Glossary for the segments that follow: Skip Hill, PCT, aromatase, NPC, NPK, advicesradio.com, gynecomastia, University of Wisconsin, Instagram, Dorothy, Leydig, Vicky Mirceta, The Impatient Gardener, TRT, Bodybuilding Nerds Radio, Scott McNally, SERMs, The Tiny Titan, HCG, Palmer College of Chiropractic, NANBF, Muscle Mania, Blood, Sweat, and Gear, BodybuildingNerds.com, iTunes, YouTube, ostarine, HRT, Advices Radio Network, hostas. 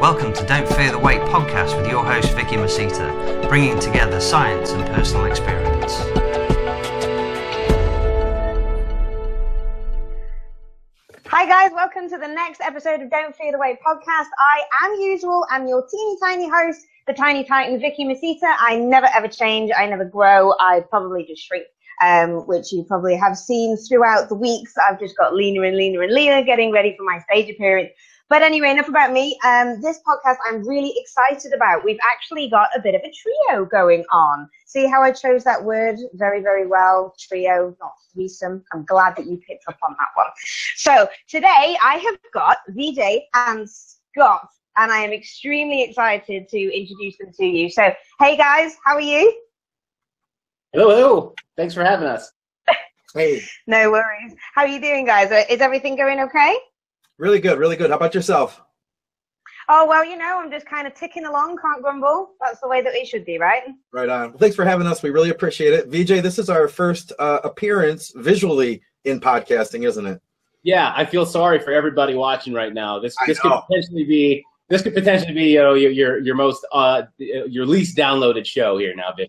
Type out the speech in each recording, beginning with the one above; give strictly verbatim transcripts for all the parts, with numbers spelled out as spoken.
Welcome to Don't Fear the Weight podcast with your host Vicky Mirceta, bringing together science and personal experience. Hi guys, welcome to the next episode of Don't Fear the Weight podcast. I, as usual, am your teeny tiny host, the tiny titan Vicky Mirceta. I never ever change, I never grow, I probably just shrink. Um, which you probably have seen throughout the weeks. I've just got leaner and leaner and leaner, getting ready for my stage appearance. But anyway, enough about me. Um, this podcast I'm really excited about. We've actually got a bit of a trio going on. See how I chose that word? Very, very well. Trio, not threesome. I'm glad that you picked up on that one. So today I have got Vijay and Scott, and I am extremely excited to introduce them to you. So, hey guys, how are you? Hello. Thanks for having us. Hey. No worries. How are you doing, guys? Is everything going okay? Really good, really good. How about yourself? Oh, well, you know, I'm just kind of ticking along, can't grumble. That's the way that it should be, right? Right on. Well, thanks for having us. We really appreciate it. Vijay, this is our first uh, appearance visually in podcasting, isn't it? Yeah, I feel sorry for everybody watching right now. This this could potentially be this could potentially be you know, your your your most uh, your least downloaded show here now, Vic.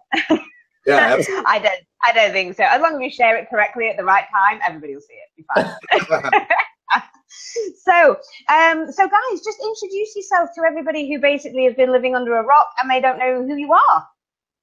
Yeah, I don't. I don't think so. As long as you share it correctly at the right time, everybody will see it. Be fine. so, um, so guys, just introduce yourself to everybody who basically has been living under a rock and they don't know who you are.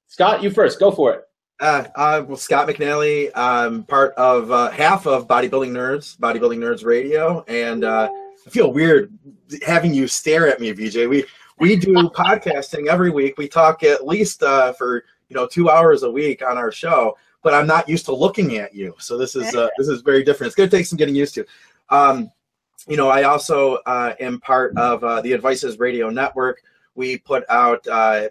Scott, you first. Go for it. Uh, uh, well, Scott McNally. I'm part of uh, half of Bodybuilding Nerds, Bodybuilding Nerds Radio, and uh, I feel weird having you stare at me, Vijay. We we do podcasting every week. We talk at least uh, for. you know, two hours a week on our show, but I'm not used to looking at you. So this is uh, this is very different. It's going to take some getting used to. Um, you know, I also uh, am part of uh, the Advices Radio Network. We put out uh,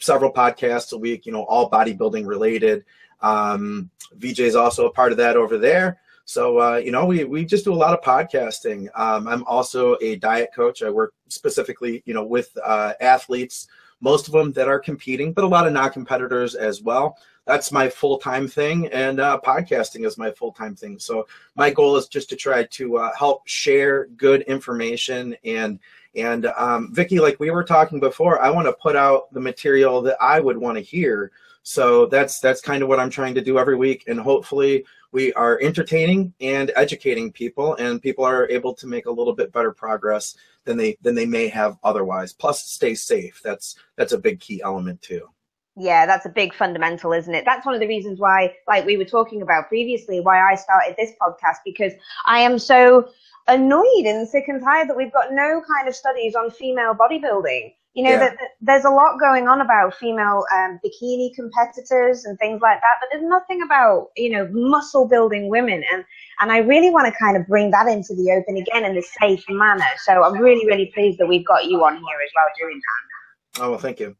several podcasts a week, you know, all bodybuilding related. Um, Vijay is also a part of that over there. So, uh, you know, we, we just do a lot of podcasting. Um, I'm also a diet coach. I work specifically, you know, with uh, athletes, most of them that are competing, but a lot of non-competitors as well. That's my full-time thing, and uh, podcasting is my full-time thing. So my goal is just to try to uh, help share good information. And, and um, Vicky, like we were talking before, I want to put out the material that I would want to hear. So that's, that's kind of what I'm trying to do every week, and hopefully we are entertaining and educating people, and people are able to make a little bit better progress than they than they may have otherwise. Plus, stay safe. That's that's a big key element too. Yeah, that's a big fundamental, isn't it? That's one of the reasons why, like we were talking about previously, why I started this podcast, because I am so annoyed and sick and tired that we've got no kind of studies on female bodybuilding. You know, yeah. that, that there's a lot going on about female um, bikini competitors and things like that, but there's nothing about, you know, muscle building women. And, and I really want to kind of bring that into the open again in a safe manner. So I'm really, really pleased that we've got you on here as well doing that. Oh, well, thank you.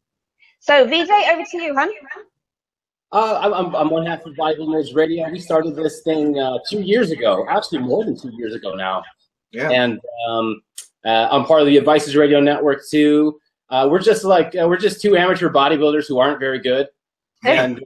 So, Vijay, over to you, hon. Uh, I'm, I'm one half of Bodybuilding Nerds Radio. We started this thing uh, two years ago, actually more than two years ago now. Yeah. And um, uh, I'm part of the Advices Radio Network, too. Uh, we're just like uh, we're just two amateur bodybuilders who aren't very good, and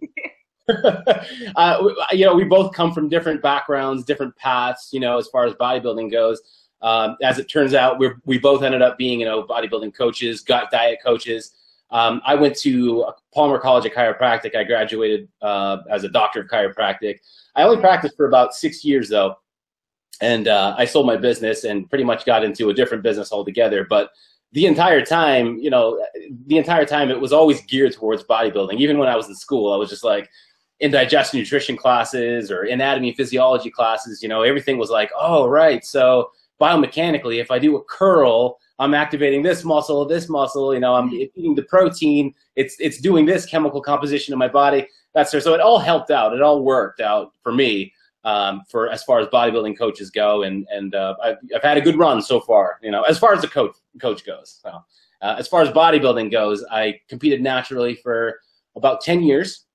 uh, we, you know we both come from different backgrounds, different paths. You know, as far as bodybuilding goes, um, as it turns out, we we both ended up being you know bodybuilding coaches, gut diet coaches. Um, I went to Palmer College of Chiropractic. I graduated uh, as a doctor of chiropractic. I only practiced for about six years though, and uh, I sold my business and pretty much got into a different business altogether. But the entire time, you know, the entire time it was always geared towards bodybuilding. Even when I was in school, I was just like in digestion nutrition classes or anatomy physiology classes, you know, everything was like, oh, right. So biomechanically, if I do a curl, I'm activating this muscle, this muscle, you know, I'm eating the protein. It's, it's doing this chemical composition in my body. That's there. So it all helped out. It all worked out for me um, for as far as bodybuilding coaches go. And, and uh, I've, I've had a good run so far, you know, as far as the coach. coach goes. So, uh, as far as bodybuilding goes, I competed naturally for about ten years.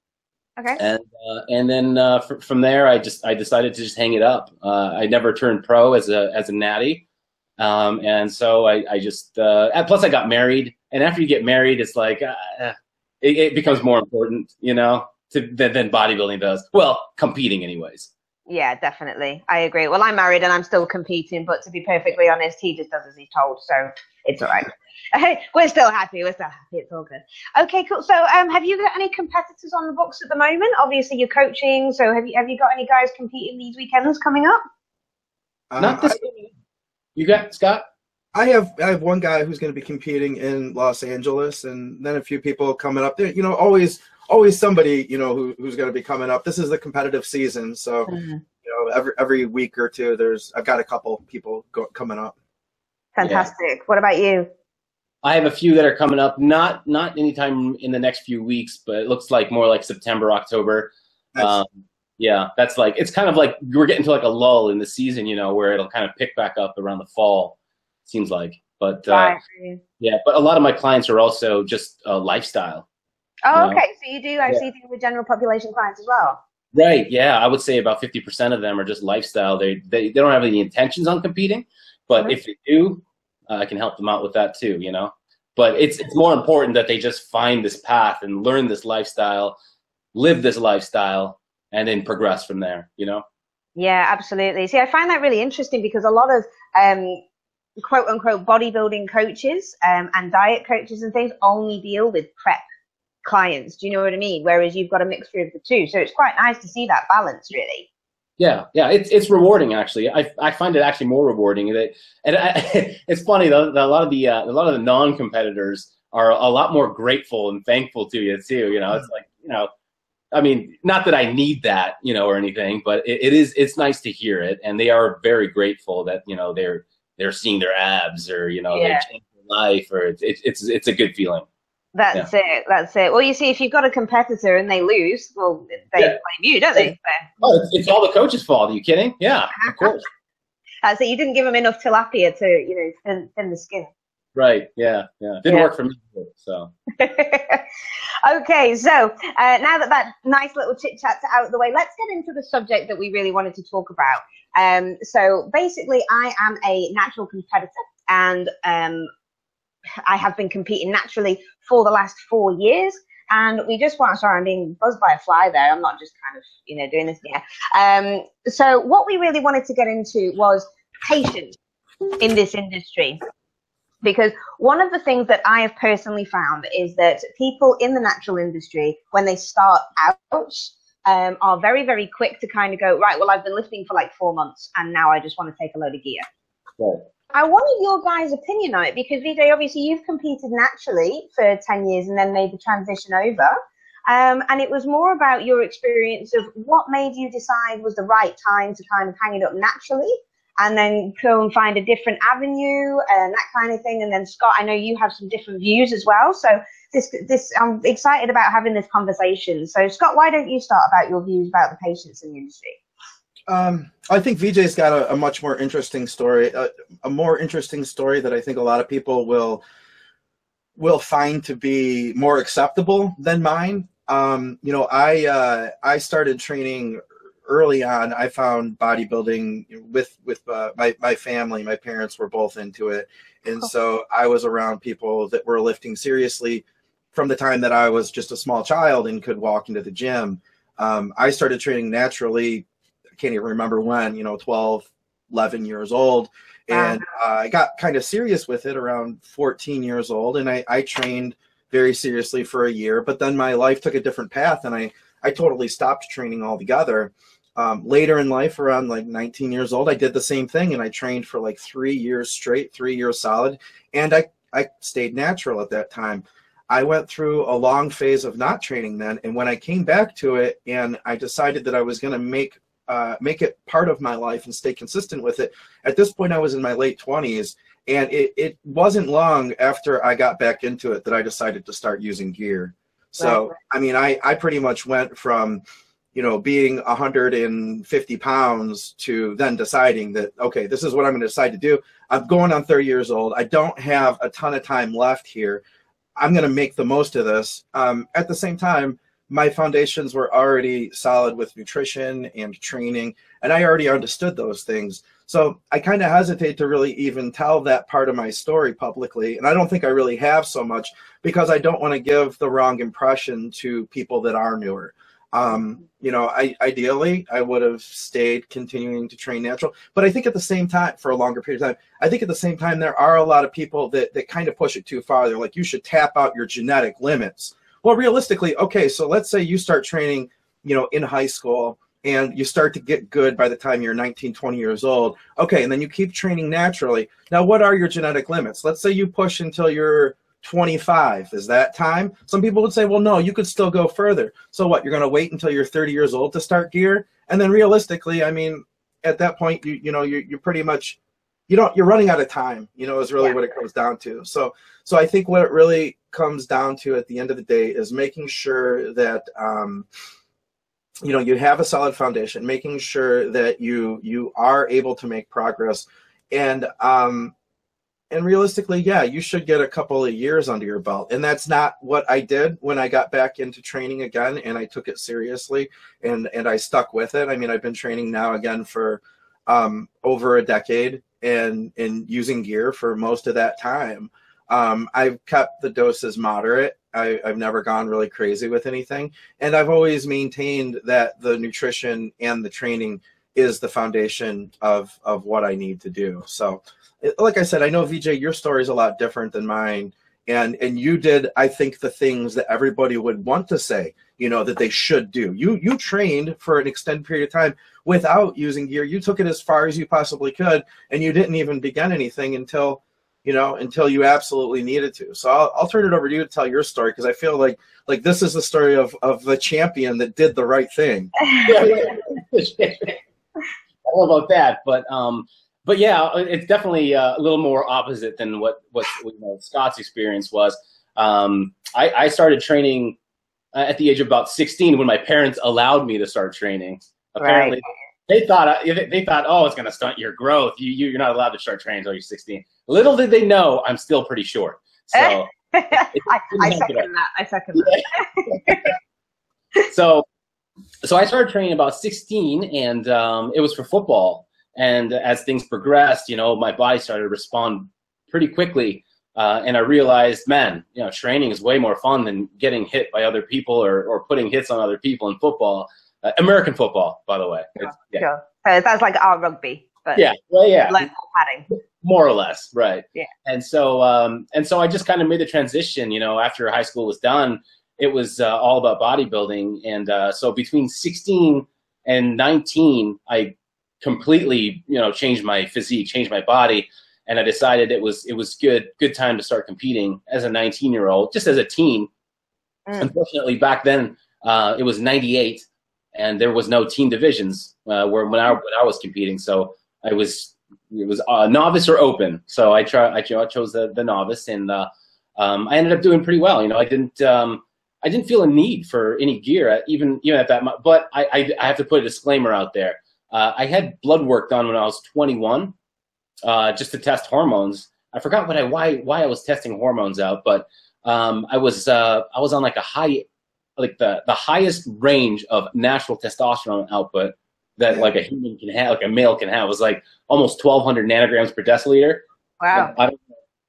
Okay. And, uh, and then uh, from there, I just I decided to just hang it up. Uh, I never turned pro as a as a natty, um, and so I, I just uh, plus I got married. And after you get married, it's like uh, it, it becomes more important, you know, to, than, than bodybuilding does. Well, competing anyways. Yeah, definitely. I agree. Well, I'm married and I'm still competing, but to be perfectly honest, he just does as he's told, so it's all right. We're still happy. We're still happy. It's all good. Okay, cool. So um, have you got any competitors on the books at the moment? Obviously, you're coaching, so have you have you got any guys competing these weekends coming up? Uh, Not this I, You got, Scott? I have I have one guy who's going to be competing in Los Angeles, and then a few people coming up there. You know, always – always somebody, you know, who, who's going to be coming up. This is the competitive season, so mm-hmm. you know, every every week or two, there's I've got a couple people go, coming up. Fantastic. Yeah. What about you? I have a few that are coming up. Not not anytime in the next few weeks, but it looks like more like September, October. Nice. Um, yeah, that's like it's kind of like we're getting to like a lull in the season, you know, where it'll kind of pick back up around the fall. Seems like, but uh, yeah, but a lot of my clients are also just uh, lifestyle. Oh, okay. So you do actually yeah. deal with general population clients as well? Right. Yeah. I would say about fifty percent of them are just lifestyle. They, they, they don't have any intentions on competing, but mm-hmm. if they do, uh, I can help them out with that too, you know, but it's, it's more important that they just find this path and learn this lifestyle, live this lifestyle, and then progress from there, you know? Yeah, absolutely. See, I find that really interesting because a lot of, um, quote unquote, bodybuilding coaches, um, and diet coaches and things only deal with prep clients, do you know what I mean? Whereas you've got a mixture of the two, so it's quite nice to see that balance, really. Yeah, yeah, it's it's rewarding actually. I I find it actually more rewarding that, and I, it's funny though that a lot of the uh, a lot of the non-competitors are a lot more grateful and thankful to you too. You know, it's like you know, I mean, not that I need that, you know, or anything, but it, it is it's nice to hear it, and they are very grateful that you know they're they're seeing their abs or you know yeah. they're changing their life or it's it, it's it's a good feeling. That's yeah. it. That's it. Well, you see, if you've got a competitor and they lose, well, they yeah. blame you, don't they? Oh, it's, it's all the coach's fault. Are you kidding? Yeah, of course. uh, so you didn't give them enough tilapia to, you know, thin, thin the skin. Right. Yeah. Yeah. Didn't yeah. work for me. So. Okay. So uh, now that that nice little chit chat's out of the way, let's get into the subject that we really wanted to talk about. Um, so basically, I am a natural competitor, and um, I have been competing naturally for the last four years, and we just want, sorry, I'm being buzzed by a fly there. I'm not just kind of, you know, doing this here. Um, so what we really wanted to get into was patience in this industry, because one of the things that I have personally found is that people in the natural industry, when they start out, um, are very, very quick to kind of go, right, well, I've been lifting for like four months, and now I just want to take a load of gear. Right. I wanted your guys' opinion on it because, Vijay, obviously you've competed naturally for ten years and then made the transition over. Um, and it was more about your experience of what made you decide was the right time to kind of hang it up naturally and then go and find a different avenue and that kind of thing. And then, Scott, I know you have some different views as well. So this, this, I'm excited about having this conversation. So, Scott, why don't you start about your views about the patients in the industry? Um, I think Vijay's got a, a much more interesting story, a, a more interesting story that I think a lot of people will will find to be more acceptable than mine. Um, you know, I uh, I started training early on. I found bodybuilding with with uh, my my family. My parents were both into it, and oh. so I was around people that were lifting seriously from the time that I was just a small child and could walk into the gym. Um, I started training naturally. Can't even remember when, you know, twelve, eleven years old. And uh, I got kind of serious with it around fourteen years old. And I, I trained very seriously for a year, but then my life took a different path and I, I totally stopped training altogether. Um, later in life, around like nineteen years old, I did the same thing and I trained for like three years straight, three years solid. And I, I stayed natural at that time. I went through a long phase of not training then. And when I came back to it and I decided that I was going to make Uh, make it part of my life and stay consistent with it. At this point, I was in my late twenties, and it, it wasn't long after I got back into it that I decided to start using gear. So, right. I mean, I, I pretty much went from, you know, being one hundred fifty pounds to then deciding that, okay, this is what I'm going to decide to do. I'm going on thirty years old. I don't have a ton of time left here. I'm going to make the most of this. Um, at the same time, my foundations were already solid with nutrition and training, and I already understood those things. So I kind of hesitate to really even tell that part of my story publicly, and I don't think I really have so much because I don't want to give the wrong impression to people that are newer. Um, you know, I ideally I would have stayed continuing to train natural, but I think at the same time, for a longer period of time, I think at the same time, there are a lot of people that, that kind of push it too far. They're like, you should tap out your genetic limits. Well, realistically, okay, so let's say you start training, you know, in high school and you start to get good by the time you're nineteen, twenty years old. Okay, and then you keep training naturally. Now, what are your genetic limits? Let's say you push until you're twenty-five. Is that time? Some people would say, well, no, you could still go further. So what, you're going to wait until you're thirty years old to start gear? And then realistically, I mean, at that point, you you know, you're, you're pretty much, you don't, you're running out of time, you know, is really yeah. what it comes down to. So, so I think what it really comes down to at the end of the day is making sure that, um, you know, you have a solid foundation, making sure that you, you are able to make progress. And, um, And realistically, yeah, you should get a couple of years under your belt. And that's not what I did when I got back into training again, and I took it seriously, and, and I stuck with it. I mean, I've been training now again for um, over a decade and, and using gear for most of that time. Um, I've kept the doses moderate. I, I've never gone really crazy with anything. And I've always maintained that the nutrition and the training is the foundation of, of what I need to do. So like I said, I know, Vijay, your story is a lot different than mine. And, and you did, I think, the things that everybody would want to say, you know, that they should do. You, you trained for an extended period of time without using gear. You took it as far as you possibly could, and you didn't even begin anything until, you know, until you absolutely needed to. So I'll, I'll turn it over to you to tell your story, because I feel like, like this is the story of, of the champion that did the right thing. I don't know about that, but um, but yeah, it's definitely uh, a little more opposite than what what you know, Scott's experience was. Um, I, I started training at the age of about sixteen when my parents allowed me to start training. Apparently, right. they thought they thought, oh, it's going to stunt your growth. You, you you're not allowed to start training until you're sixteen. Little did they know, I'm still pretty short. So I, I second it. that. I second that. so. So I started training about sixteen, and um, it was for football. And as things progressed, you know, my body started to respond pretty quickly. Uh, and I realized, man, you know, training is way more fun than getting hit by other people or, or putting hits on other people in football. Uh, American football, by the way. Sure, it's, yeah. sure. So it sounds like our rugby. But yeah, well, yeah. Like padding. More or less, right. Yeah. And so, um, and so I just kind of made the transition, you know, after high school was done. It was uh, all about bodybuilding, and uh, so between sixteen and nineteen, I completely, you know, changed my physique, changed my body, and I decided it was it was good good time to start competing as a nineteen-year-old, just as a teen. Mm. Unfortunately, back then uh, it was ninety-eight, and there was no teen divisions uh, where when I when I was competing, so I was it was uh, novice or open. So I try I chose the, the novice, and uh, um, I ended up doing pretty well. You know, I didn't. Um, I didn't feel a need for any gear, even even at that. But I, I, I have to put a disclaimer out there. Uh, I had blood work done when I was twenty-one, uh, just to test hormones. I forgot what I why why I was testing hormones out, but um, I was uh, I was on like a high, like the the highest range of natural testosterone output that like a human can have, like a male can have. It was like almost twelve hundred nanograms per deciliter. Wow. I, I,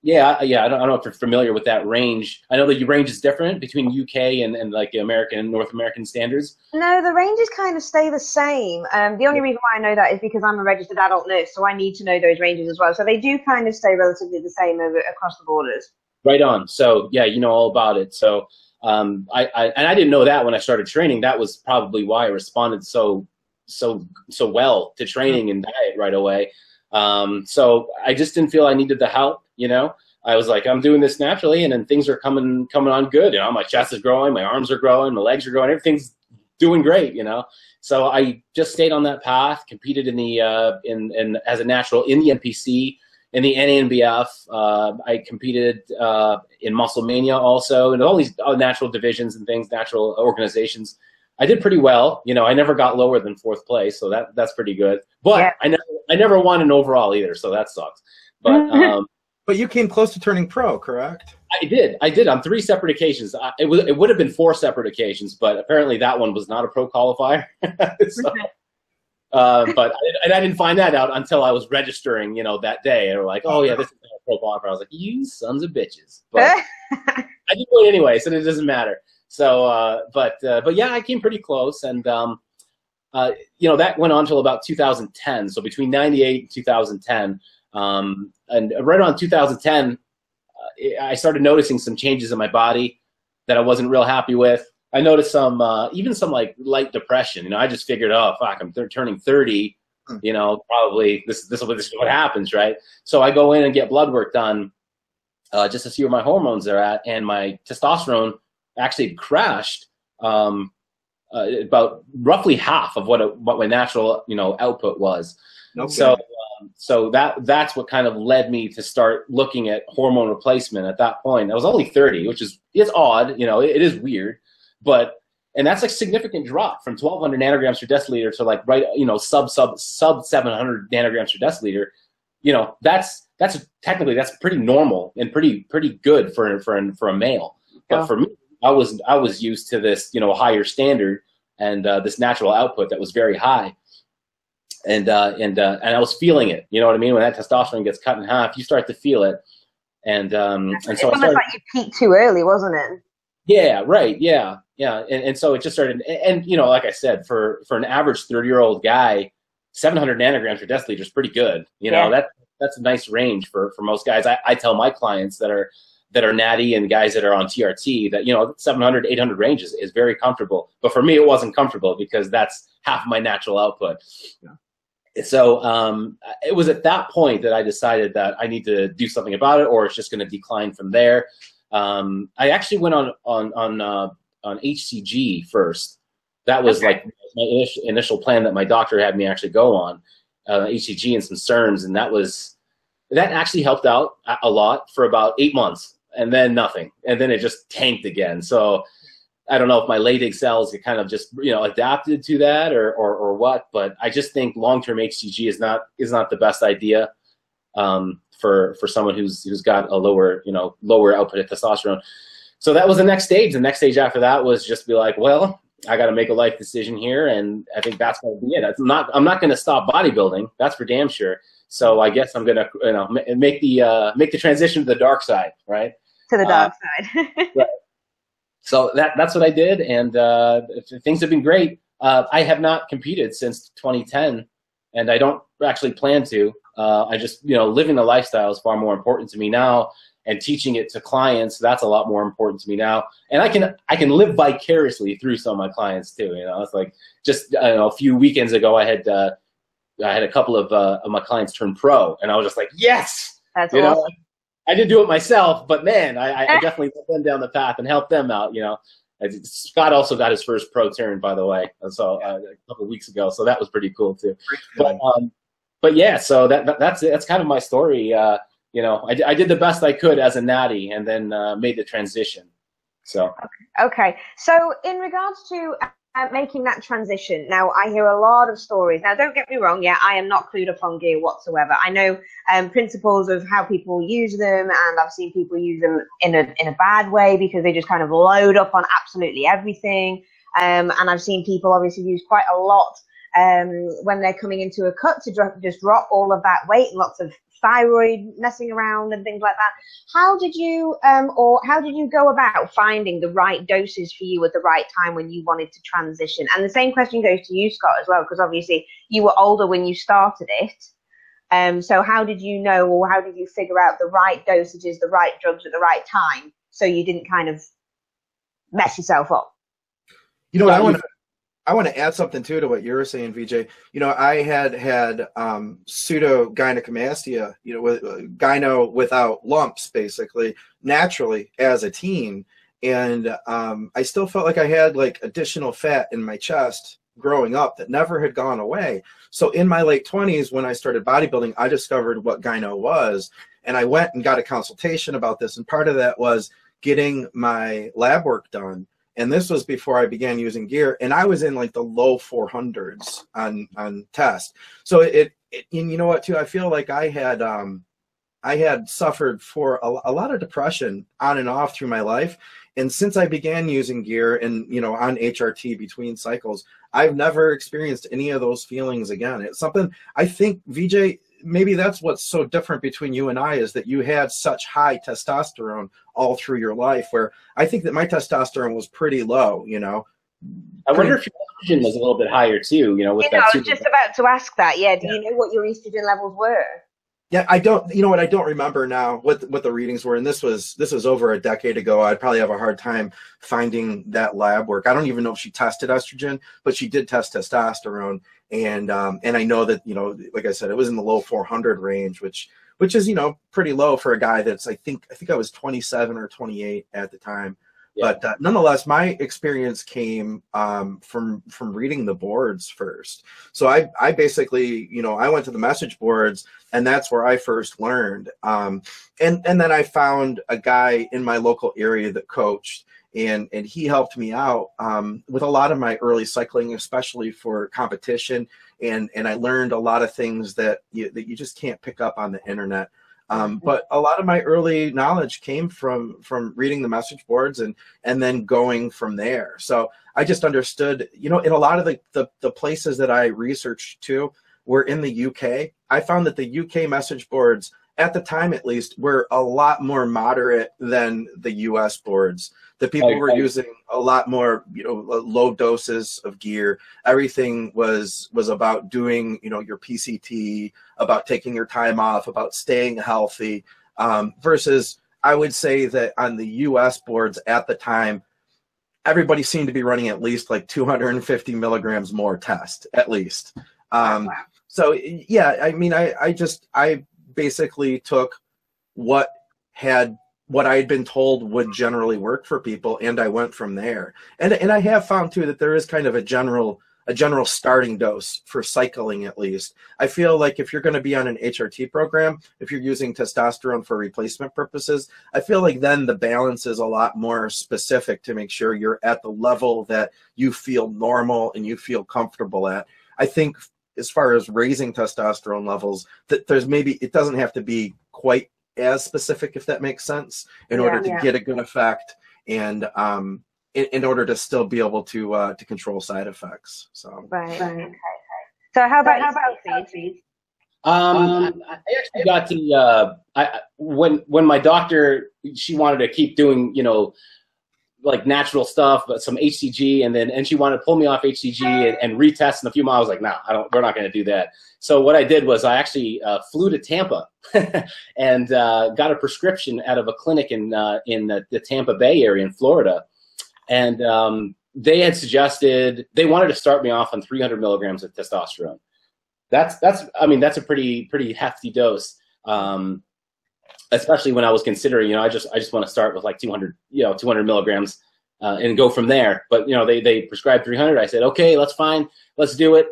Yeah, yeah. I don't, I don't know if you're familiar with that range. I know that your range is different between U K and, and like American and North American standards. No, the ranges kind of stay the same. Um, the only reason why I know that is because I'm a registered adult nurse, so I need to know those ranges as well. So they do kind of stay relatively the same over, across the borders. Right on. So yeah, you know all about it. So um, I, I and I didn't know that when I started training. That was probably why I responded so so so well to training and diet right away. Um, so I just didn't feel I needed the help. You know, I was like, I'm doing this naturally, and then things are coming coming on good. You know, my chest is growing, my arms are growing, my legs are growing, everything's doing great. You know, so I just stayed on that path, competed in the uh, in in as a natural in the N P C, in the N A N B F. Uh, I competed uh, in Muscle Mania also, and all these natural divisions and things, natural organizations. I did pretty well. You know, I never got lower than fourth place, so that that's pretty good. But yeah. I never I never won an overall either, so that sucks. But um, But you came close to turning pro, correct? I did. I did on three separate occasions. I, it, was, it would have been four separate occasions, but apparently that one was not a pro qualifier. so, uh, but I, and I didn't find that out until I was registering, you know, that day. And we're like, oh, yeah, this is not a pro qualifier. I was like, you sons of bitches. But I did it anyway, so it doesn't matter. So, uh, but uh, but yeah, I came pretty close, and um, uh, you know, that went on until about two thousand ten. So between ninety-eight and two thousand ten, um, and right around two thousand ten, uh, I started noticing some changes in my body that I wasn't real happy with. I noticed some, uh, even some like light depression. You know, I just figured, oh fuck, I'm th turning thirty. You know, probably this this will this is what happens, right? So I go in and get blood work done, uh, just to see where my hormones are at, and my testosterone actually crashed um, uh, about roughly half of what a, what my natural you know output was. Okay. So um, so that that's what kind of led me to start looking at hormone replacement at that point. I was only thirty, which is it's odd, you know, it, it is weird. But, and that's a significant drop from twelve hundred nanograms per deciliter to like, right, you know, sub, sub, sub seven hundred nanograms per deciliter. You know, that's, that's technically, that's pretty normal and pretty, pretty good for, for, for a male. But yeah. For me, I was, I was used to this, you know, higher standard and uh, this natural output that was very high. And, uh, and, uh, and I was feeling it, you know what I mean? When that testosterone gets cut in half, you start to feel it. And, um, and so it's almost like you peaked too early, wasn't it? Yeah, right, yeah. Yeah, and, and so it just started, and, and you know, like I said, for, for an average thirty-year-old guy, seven hundred nanograms per deciliter is pretty good. You know, yeah. that that's a nice range for, for most guys. I, I tell my clients that are that are natty and guys that are on T R T that, you know, seven hundred, eight hundred range is, is very comfortable. But for me, it wasn't comfortable because that's half my natural output. Yeah. So um, it was at that point that I decided that I need to do something about it, or it's just going to decline from there. Um, I actually went on, on, on uh, on H C G first. That was okay. Like my initial plan that my doctor had me actually go on, uh, H C G and some S E R Ms, and that was, that actually helped out a lot for about eight months, and then nothing. And then it just tanked again. So I don't know if my Leydig cells kind of just, you know, adapted to that or, or, or what, but I just think long-term H C G is not, is not the best idea. Um, for, for someone who's, who's got a lower, you know, lower output of testosterone. So that was the next stage. The next stage after that was just be like, well, I got to make a life decision here. And I think that's going to be it. It's not, I'm not going to stop bodybuilding. That's for damn sure. So I guess I'm going to, you know, make the, uh, make the transition to the dark side, right? To the dark uh, side. Right. So that, that's what I did. And, uh, things have been great. Uh, I have not competed since twenty ten, and I don't actually plan to. Uh, I just, you know, living the lifestyle is far more important to me now, and teaching it to clients, that's a lot more important to me now. And I can, I can live vicariously through some of my clients too. You know, it's like just, I don't know, a few weekends ago, I had, uh, I had a couple of, uh, of my clients turn pro, and I was just like, yes, that's you awesome. Know, I didn't do it myself, but man, I, I definitely went down the path and helped them out. You know, Scott also got his first pro turn, by the way. And so uh, a couple of weeks ago, so that was pretty cool too. But, um, But yeah, so that, that that's it. That's kind of my story. Uh, you know, I, I did the best I could as a natty, and then uh, made the transition. So okay. okay. So in regards to uh, making that transition, now I hear a lot of stories. Now, don't get me wrong. Yeah, I am not clued up on gear whatsoever. I know um, principles of how people use them, and I've seen people use them in a in a bad way because they just kind of load up on absolutely everything. Um, and I've seen people obviously use quite a lot. Um, when they're coming into a cut to drop, just drop all of that weight, and lots of thyroid messing around and things like that. How did you, um, or how did you go about finding the right doses for you at the right time when you wanted to transition? And the same question goes to you, Scott, as well, because obviously you were older when you started it. Um, so how did you know, or how did you figure out the right dosages, the right drugs at the right time, so you didn't kind of mess yourself up? You know what I want to. I want to add something too to what you were saying, Vijay. You know, I had had um, pseudo gynecomastia, you know, with, uh, gyno without lumps, basically naturally as a teen, and um, I still felt like I had like additional fat in my chest growing up that never had gone away. So in my late twenties, when I started bodybuilding, I discovered what gyno was, and I went and got a consultation about this. And part of that was getting my lab work done. And this was before I began using gear, and I was in like the low four hundreds on on test. So it, it and you know what too, I feel like I had um, I had suffered for a, a lot of depression on and off through my life, and since I began using gear and you know on H R T between cycles, I've never experienced any of those feelings again. It's something I think, Vijay, maybe that's what's so different between you and I, is that you had such high testosterone all through your life, where I think that my testosterone was pretty low, you know. I wonder if your estrogen was a little bit higher too, you know. With you know, that I was just about to ask that. Yeah, do yeah. you know what your estrogen levels were? Yeah, I don't. You know what? I don't remember now what what the readings were, and this was this was over a decade ago. I'd probably have a hard time finding that lab work. I don't even know if she tested estrogen, but she did test testosterone, and um, and I know that, you know, like I said, it was in the low four hundred range, which which is, you know, pretty low for a guy that's, I think I think I was twenty-seven or twenty-eight at the time. Yeah. But uh, nonetheless, my experience came um, from from reading the boards first. So I, I basically, you know, I went to the message boards, and that's where I first learned. Um, and, and then I found a guy in my local area that coached, and, and he helped me out um, with a lot of my early cycling, especially for competition. And, and I learned a lot of things that you, that you just can't pick up on the internet. Um, but a lot of my early knowledge came from from reading the message boards and and then going from there. So I just understood, you know, in a lot of the, the, the places that I researched too were in the U K. I found that the U K message boards, at the time at least, were a lot more moderate than the U S boards. The people okay. were using a lot more, you know, low doses of gear. Everything was was about doing, you know, your P C T, about taking your time off, about staying healthy, um, versus I would say that on the U S boards at the time, everybody seemed to be running at least like two hundred fifty milligrams more test, at least. Um, wow. So, yeah, I mean, I, I just, I... basically took what had what I had been told would generally work for people, and I went from there. And and I have found too that there is kind of a general a general starting dose for cycling, at least. I feel like if you're going to be on an H R T program, if you're using testosterone for replacement purposes, I feel like then the balance is a lot more specific to make sure you're at the level that you feel normal and you feel comfortable at. I think as far as raising testosterone levels, that there's maybe, it doesn't have to be quite as specific, if that makes sense, in yeah, order to yeah. get a good effect, and um, in, in order to still be able to uh, to control side effects. So right. right. Okay. So how about how about you? Um, I actually got the uh, I when when my doctor, she wanted to keep doing, you know, like natural stuff, but some H C G, and then and she wanted to pull me off H C G and, and retest in a few miles. I was like, no, nah, I don't. We're not going to do that. So what I did was I actually uh, flew to Tampa and uh, got a prescription out of a clinic in uh, in the, the Tampa Bay area in Florida, and um, they had suggested they wanted to start me off on three hundred milligrams of testosterone. That's that's I mean that's a pretty pretty hefty dose. Um, Especially when I was considering, you know, I just I just want to start with like two hundred, you know, two hundred milligrams, uh, and go from there. But you know, they they prescribed three hundred. I said, okay, let's fine, let's do it.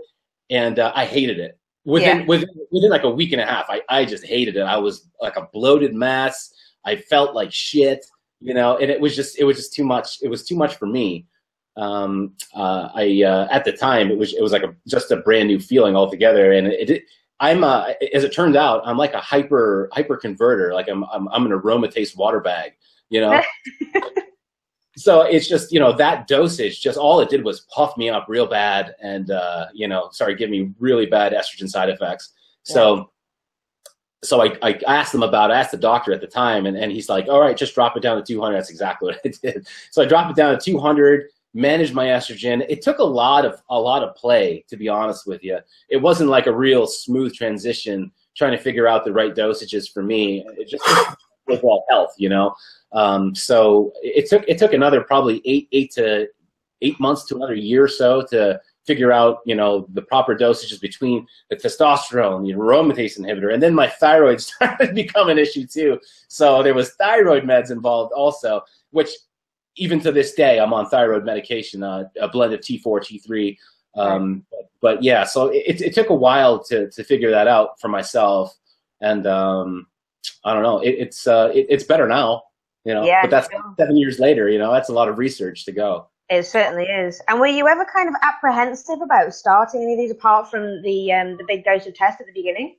And uh, I hated it within yeah. within within like a week and a half. I I just hated it. I was like a bloated mass. I felt like shit, you know, and it was just it was just too much. It was too much for me. Um, uh, I uh, at the time it was it was like a just a brand new feeling altogether, and it. it I'm a, as it turned out, I'm like a hyper hyper converter. Like I'm I'm, I'm an aromatase water bag, you know. So it's just, you know, that dosage, just all it did was puff me up real bad, and uh, you know, started giving me really bad estrogen side effects. Yeah. So so I, I asked them about, I asked the doctor at the time, and and he's like, all right, just drop it down to two hundred. That's exactly what I did. So I dropped it down to two hundred. Manage my estrogen. It took a lot of a lot of play, to be honest with you. It wasn't like a real smooth transition trying to figure out the right dosages for me. It just overall health, you know. Um, so it took it took another probably eight eight to eight months to another year or so to figure out, you know, the proper dosages between the testosterone, the aromatase inhibitor, and then my thyroid started to become an issue too. So there was thyroid meds involved also, which even to this day, I'm on thyroid medication, uh, a blend of T four, T three. Um, but, but yeah, so it, it took a while to, to figure that out for myself. And um, I don't know, it, it's, uh, it, it's better now, you know, yeah, but that's sure. seven years later, you know, that's a lot of research to go. It certainly is. And were you ever kind of apprehensive about starting any of these apart from the, um, the big dose of test at the beginning?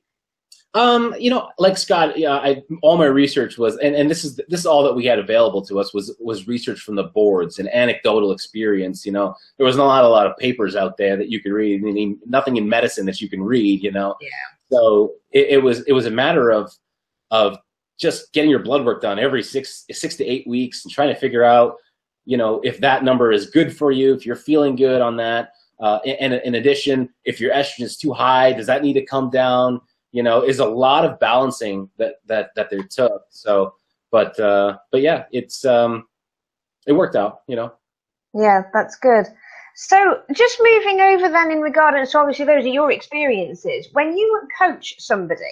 Um, you know, like Scott, yeah, I, all my research was, and, and this is this is all that we had available to us was was research from the boards and anecdotal experience. You know, there wasn't a lot a lot of papers out there that you could read. I mean, nothing in medicine that you can read. You know, yeah. so it, it was it was a matter of of just getting your blood work done every six six to eight weeks and trying to figure out, you know, if that number is good for you, if you're feeling good on that. Uh, and, and in addition, if your estrogen is too high, does that need to come down? You know, is a lot of balancing that that that they took. So, but uh, but yeah, it's um, it worked out. You know. Yeah, that's good. So just moving over then in regard to, so obviously those are your experiences. When you coach somebody,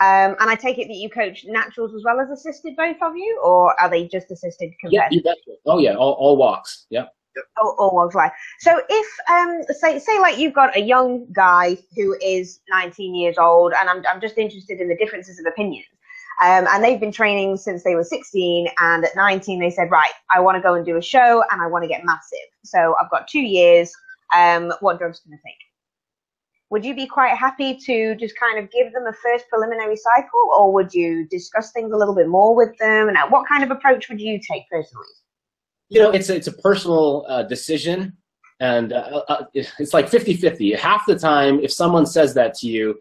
um, and I take it that you coach naturals as well as assisted, both of you, or are they just assisted compared? Yeah, you betcha. Oh yeah, all, all walks. Yeah. Yep. All, all walks of life. So if, um, say, say like you've got a young guy who is nineteen years old, and I'm, I'm just interested in the differences of opinion. Um, and they've been training since they were sixteen, and at nineteen they said, right, I want to go and do a show and I want to get massive. So I've got two years. Um, what drugs can I take? Would you be quite happy to just kind of give them a first preliminary cycle, or would you discuss things a little bit more with them? And what kind of approach would you take personally? You know, it's a, it's a personal uh, decision, and uh, uh, it's like fifty fifty. Half the time, if someone says that to you,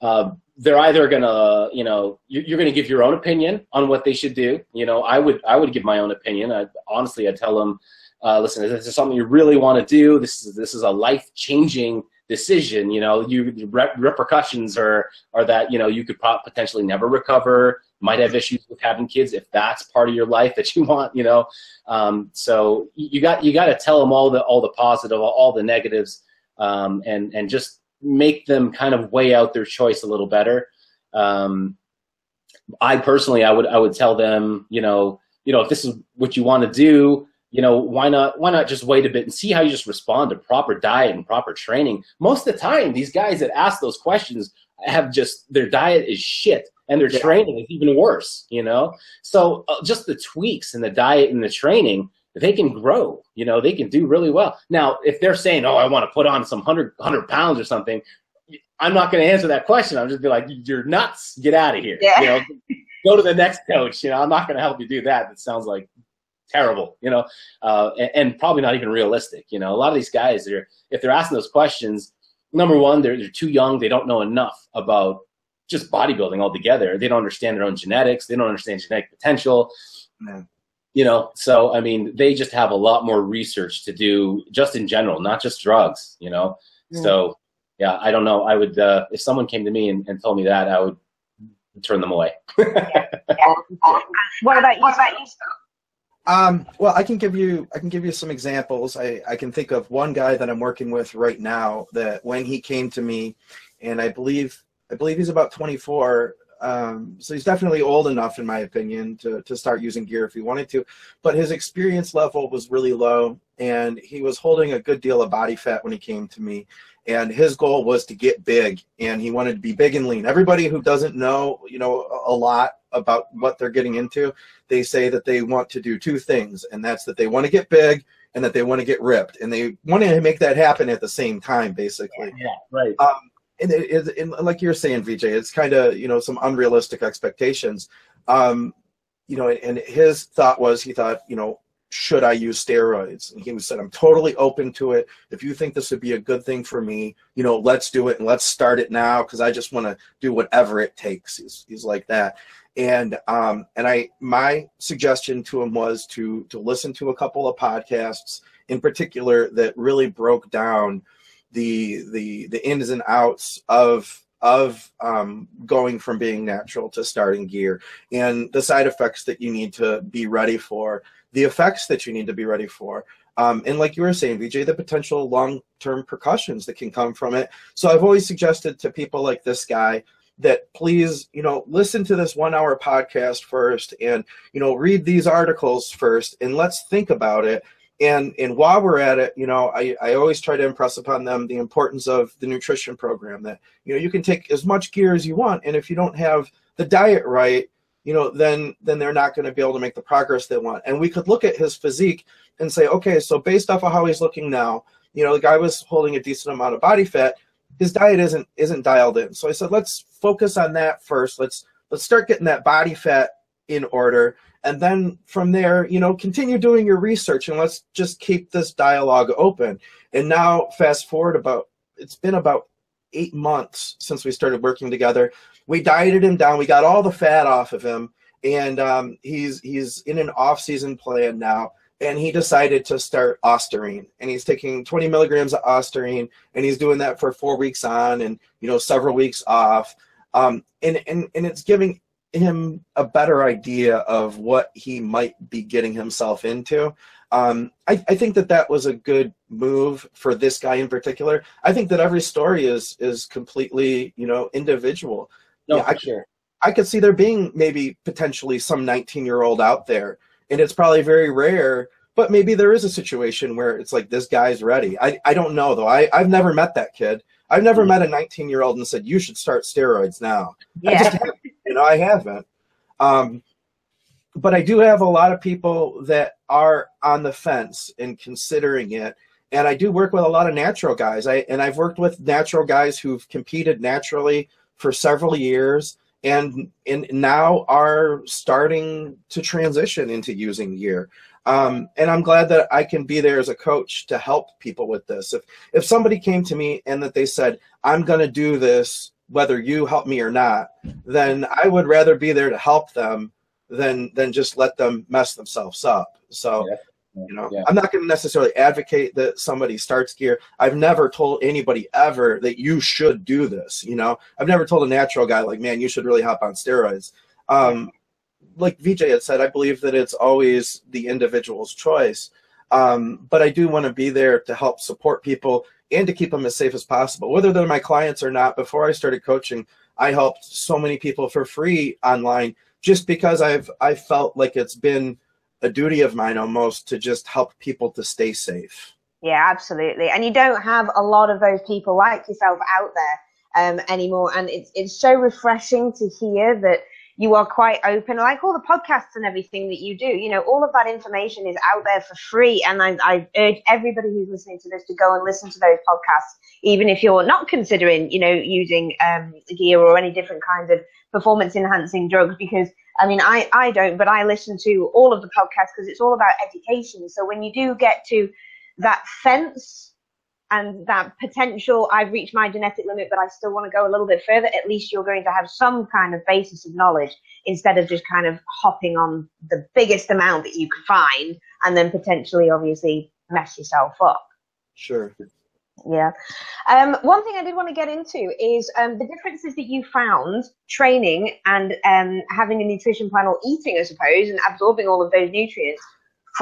uh, they're either gonna, you know, you're gonna give your own opinion on what they should do. You know, I would I would give my own opinion. I honestly, I tell them, uh, listen, this is something you really want to do. This is this is a life changing decision. You know, you the rep repercussions are are that, you know, you could potentially never recover. Might have issues with having kids if that's part of your life that you want, you know. Um, so you got you got to tell them all the all the positive, all the negatives, um, and and just make them kind of weigh out their choice a little better. Um, I personally, I would I would tell them, you know, you know, if this is what you want to do, you know, why not why not just wait a bit and see how you just respond to proper diet and proper training. Most of the time, these guys that ask those questions have just their diet is shit. And their training is even worse, you know. So uh, just the tweaks in the diet and the training, they can grow. You know, they can do really well. Now, if they're saying, "Oh, I want to put on some hundred hundred pounds or something," I'm not going to answer that question. I'm just be like, "You're nuts! Get out of here!" Yeah. You know, go to the next coach. You know, I'm not going to help you do that. That sounds like terrible. You know, uh, and, and probably not even realistic. You know, a lot of these guys, they're if they're asking those questions, number one, they're they're too young. They don't know enough about just bodybuilding altogether. They don't understand their own genetics. They don't understand genetic potential. No. You know, so I mean, they just have a lot more research to do, just in general, not just drugs. You know, mm. So yeah, I don't know. I would, uh, if someone came to me and, and told me that, I would turn them away. Yeah. Yeah. What about you? What about you? Um, well, I can give you, I can give you some examples. I I can think of one guy that I'm working with right now that when he came to me, and I believe. I believe he's about twenty-four, um, so he's definitely old enough, in my opinion, to, to start using gear if he wanted to. But his experience level was really low, and he was holding a good deal of body fat when he came to me. And his goal was to get big, and he wanted to be big and lean. Everybody who doesn't know, you know, a lot about what they're getting into, they say that they want to do two things, and that's that they want to get big and that they want to get ripped. And they want to make that happen at the same time, basically. Yeah, right. Um, And, it is, and like you're saying, Vijay, it's kind of, you know, some unrealistic expectations. Um, you know, and his thought was, he thought, you know, should I use steroids? And he said, I'm totally open to it. If you think this would be a good thing for me, you know, let's do it and let's start it now, because I just want to do whatever it takes. He's, he's like that. And um, and I my suggestion to him was to to listen to a couple of podcasts in particular that really broke down the the the ins and outs of of um, going from being natural to starting gear, and the side effects that you need to be ready for, the effects that you need to be ready for, um, and like you were saying, Vijay, the potential long-term repercussions that can come from it. So I've always suggested to people like this guy that please, you know, listen to this one-hour podcast first, and you know, read these articles first, and let's think about it. And, and while we're at it, you know, I, I always try to impress upon them the importance of the nutrition program, that, you know, you can take as much gear as you want. And if you don't have the diet right, you know, then, then they're not going to be able to make the progress they want. And we could look at his physique and say, okay, so based off of how he's looking now, you know, the guy was holding a decent amount of body fat. His diet isn't, isn't dialed in. So I said, let's focus on that first. Let's, let's start getting that body fat in order. And then from there, you know, continue doing your research, and let's just keep this dialogue open. And now fast forward about, it's been about eight months since we started working together. We dieted him down. We got all the fat off of him, and um, he's he's in an off-season plan now. And he decided to start ostarine, and he's taking twenty milligrams of ostarine, and he's doing that for four weeks on, and you know several weeks off, um, and and and it's giving him a better idea of what he might be getting himself into. Um, I, I think that that was a good move for this guy in particular. I think that every story is is completely you know individual. No, yeah, for I, sure. I could see there being maybe potentially some nineteen year old out there. And it's probably very rare, but maybe there is a situation where it's like, this guy's ready. I, I don't know, though. I, I've never met that kid. I've never met a nineteen-year-old and said, you should start steroids now. Yeah. I just haven't, you know, I haven't. Um, but I do have a lot of people that are on the fence and considering it. And I do work with a lot of natural guys. I And I've worked with natural guys who've competed naturally for several years. And, and now are starting to transition into using gear. Um, and I'm glad that I can be there as a coach to help people with this. If, if somebody came to me and that they said, I'm going to do this, whether you help me or not, then I would rather be there to help them than, than just let them mess themselves up. So, yeah. you know, yeah. I'm not going to necessarily advocate that somebody starts gear. I've never told anybody ever that you should do this. You know, I've never told a natural guy like, man, you should really hop on steroids. Um, like Vijay had said, I believe that it's always the individual's choice. Um, but I do want to be there to help support people and to keep them as safe as possible, whether they're my clients or not. Before I started coaching, I helped so many people for free online just because I've, I felt like it's been a duty of mine almost to just help people to stay safe. Yeah, absolutely. And you don't have a lot of those people like yourself out there um, anymore. And it's, it's so refreshing to hear that you are quite open, like all the podcasts and everything that you do, you know, all of that information is out there for free. And I, I urge everybody who's listening to this to go and listen to those podcasts, even if you're not considering, you know, using um, gear or any different kinds of performance enhancing drugs, because I mean, I, I don't, but I listen to all of the podcasts because it's all about education. So when you do get to that fence and that potential, I've reached my genetic limit, but I still want to go a little bit further, at least you're going to have some kind of basis of knowledge instead of just kind of hopping on the biggest amount that you can find and then potentially obviously mess yourself up. Sure. Yeah. Um, one thing I did want to get into is um, the differences that you found training and um, having a nutrition plan or eating, I suppose, and absorbing all of those nutrients,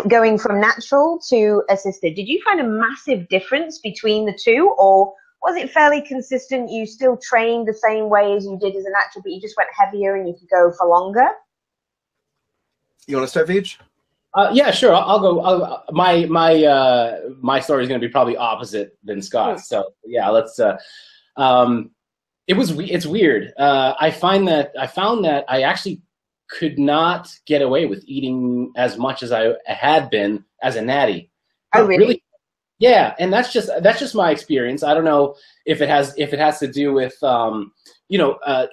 going from natural to assisted. Did you find a massive difference between the two, or was it fairly consistent? You still trained the same way as you did as a natural, but you just went heavier and you could go for longer? You want to start, Vijay? Uh, yeah, sure. I'll, I'll go. I'll, my my uh, my story is going to be probably opposite than Scott's. So yeah, let's. Uh, um, it was it's weird. Uh, I find that I found that I actually could not get away with eating as much as I had been as a natty. Oh really? really? Yeah, and that's just that's just my experience. I don't know if it has if it has to do with um, you know uh,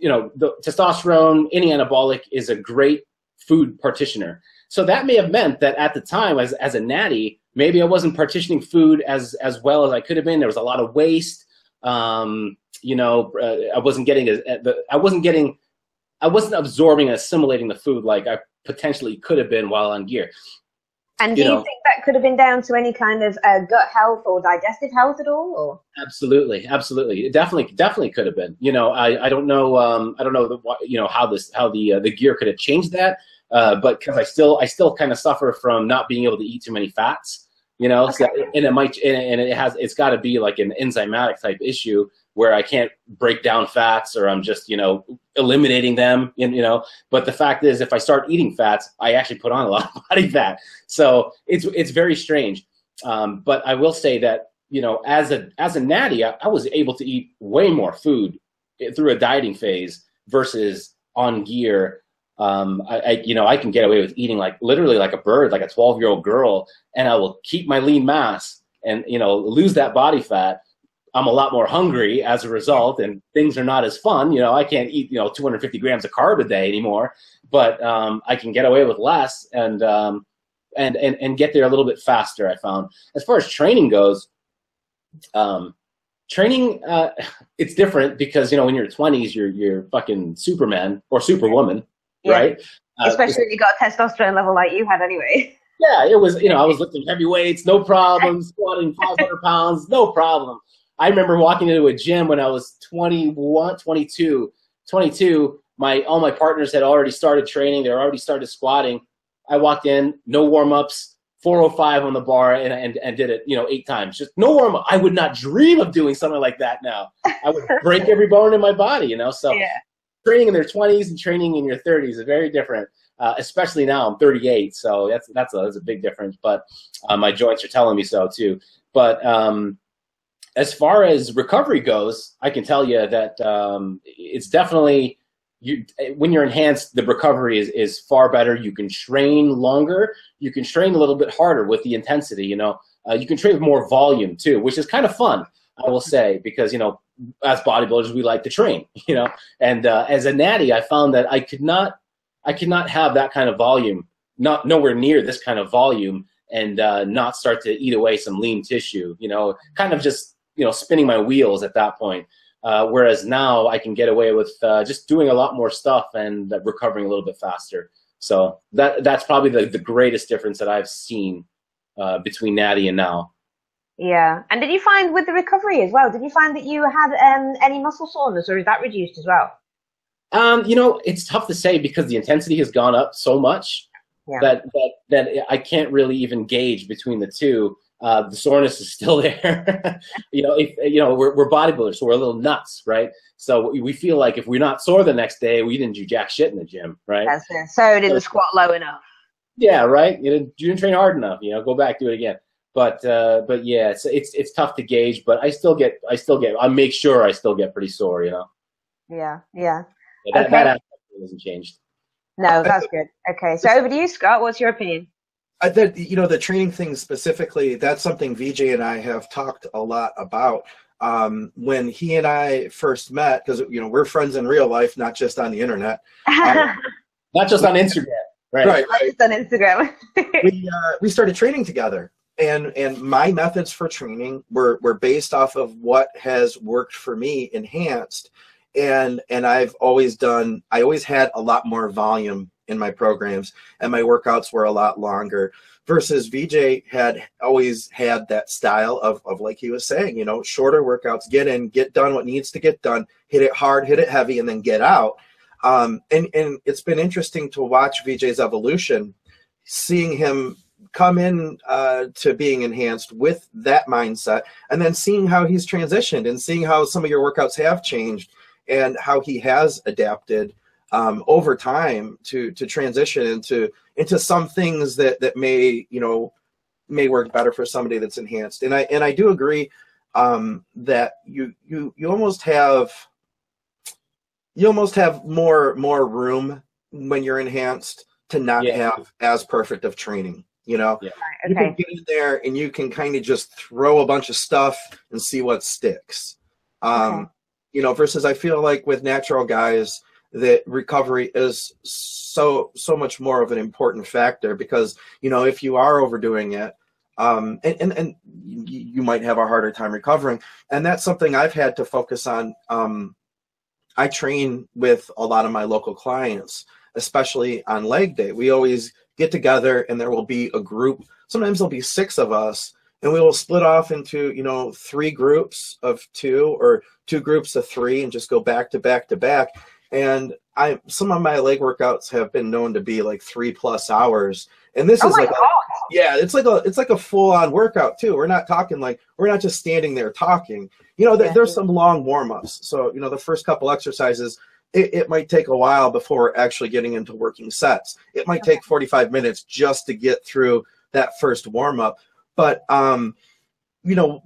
you know the testosterone. Any anabolic is a great food partitioner. So that may have meant that at the time, as, as a natty, maybe I wasn't partitioning food as, as well as I could have been. There was a lot of waste. Um, you know, uh, I wasn't getting, a, a, I wasn't getting, I wasn't absorbing and assimilating the food like I potentially could have been while on gear. And do you, you know, think that could have been down to any kind of uh, gut health or digestive health at all? Or? Absolutely, absolutely, it definitely, definitely could have been. You know, I, I don't know, um, I don't know, the, you know, how this, how the uh, the gear could have changed that. Uh, but because I still, I still kind of suffer from not being able to eat too many fats, you know, okay. so, and it might, and it has, it's got to be like an enzymatic type issue where I can't break down fats, or I'm just, you know, eliminating them, and, you know. But the fact is, if I start eating fats, I actually put on a lot of body fat. So it's it's very strange. Um, but I will say that, you know, as a as a natty, I, I was able to eat way more food through a dieting phase versus on gear. Um, I, I, you know, I can get away with eating like literally like a bird, like a twelve year old girl, and I will keep my lean mass and, you know, lose that body fat. I'm a lot more hungry as a result, and things are not as fun. You know, I can't eat, you know, two hundred fifty grams of carb a day anymore, but, um, I can get away with less and, um, and, and, and get there a little bit faster, I found. As far as training goes, um, training, uh, it's different because, you know, when you're twenties, you're you're fucking Superman or Superwoman, yeah. right? Especially uh, if you got a testosterone level like you had anyway. Yeah, it was, you know, I was lifting heavy weights, no problem, squatting five hundred pounds, no problem. I remember walking into a gym when I was twenty-one, twenty-two, twenty-two. My, all my partners had already started training. They already started squatting. I walked in, no warm-ups, four oh five on the bar, and, and, and did it, you know, eight times. Just no warm-up. I would not dream of doing something like that now. I would break every bone in my body, you know. So yeah. Training in their twenties and training in your thirties is very different. Uh, especially now, I'm thirty-eight, so that's that's a, that's a big difference. But uh, my joints are telling me so too. But um, as far as recovery goes, I can tell you that um, it's definitely you. When you're enhanced, the recovery is is far better. You can train longer. You can train a little bit harder with the intensity. You know, uh, you can train with more volume too, which is kind of fun, I will say, because you know, as bodybuilders, we like to train. You know, and uh, as a natty, I found that I could not. I cannot have that kind of volume, not nowhere near this kind of volume, and uh, not start to eat away some lean tissue, you know, kind of just, you know, spinning my wheels at that point. Uh, whereas now I can get away with uh, just doing a lot more stuff and recovering a little bit faster. So that that's probably the, the greatest difference that I've seen uh, between natty and now. Yeah. And did you find with the recovery as well, did you find that you had um, any muscle soreness, or is that reduced as well? Um, you know, it's tough to say because the intensity has gone up so much yeah. that, that that I can't really even gauge between the two. Uh, the soreness is still there. you know, if, you know, we're, we're bodybuilders, so we're a little nuts, right? So we feel like if we're not sore the next day, we didn't do jack shit in the gym, right? That's it. So didn't so, squat low enough. Yeah, right. You didn't, you didn't train hard enough. You know, go back, do it again. But uh, but yeah, it's it's it's tough to gauge. But I still get I still get I make sure I still get pretty sore. You know. Yeah. Yeah. Yeah, that, okay. that aspect hasn't changed. No, that's good. Okay, so over to you, Scott. What's your opinion? I, that, you know, the training thing specifically, that's something Vijay and I have talked a lot about. Um, when he and I first met, because, you know, we're friends in real life, not just on the internet. Um, not just on Instagram. Right, right. Not just on Instagram. we, uh, we started training together. And and my methods for training were, were based off of what has worked for me, enhanced. And and I've always done, I always had a lot more volume in my programs, and my workouts were a lot longer, versus Vijay had always had that style of, of like he was saying, you know, shorter workouts, get in, get done what needs to get done, hit it hard, hit it heavy, and then get out. Um, and, and it's been interesting to watch Vijay's evolution, seeing him come in uh, to being enhanced with that mindset, and then seeing how he's transitioned and seeing how some of your workouts have changed, and how he has adapted um, over time to to transition into into some things that that may you know may work better for somebody that's enhanced. And I and I do agree um, that you you you almost have you almost have more more room when you're enhanced to not yeah. have as perfect of training. You know, yeah. okay. You can get in there and you can kind of just throw a bunch of stuff and see what sticks. Um, okay. You know, versus I feel like with natural guys that recovery is so so much more of an important factor, because you know if you are overdoing it, um, and, and and you might have a harder time recovering, and that's something I've had to focus on. Um, I train with a lot of my local clients, especially on leg day. We always get together, and there will be a group. Sometimes there'll be six of us. And we will split off into, you know, three groups of two or two groups of three and just go back to back to back. And I, some of my leg workouts have been known to be like three plus hours. And this oh is like, a, yeah, it's like a, it's like a full on workout too. We're not talking like, we're not just standing there talking, you know, there, yeah. there's some long warm ups. So, you know, the first couple exercises, it, it might take a while before we're actually getting into working sets. It might okay. take forty-five minutes just to get through that first warm up. But, um, you know,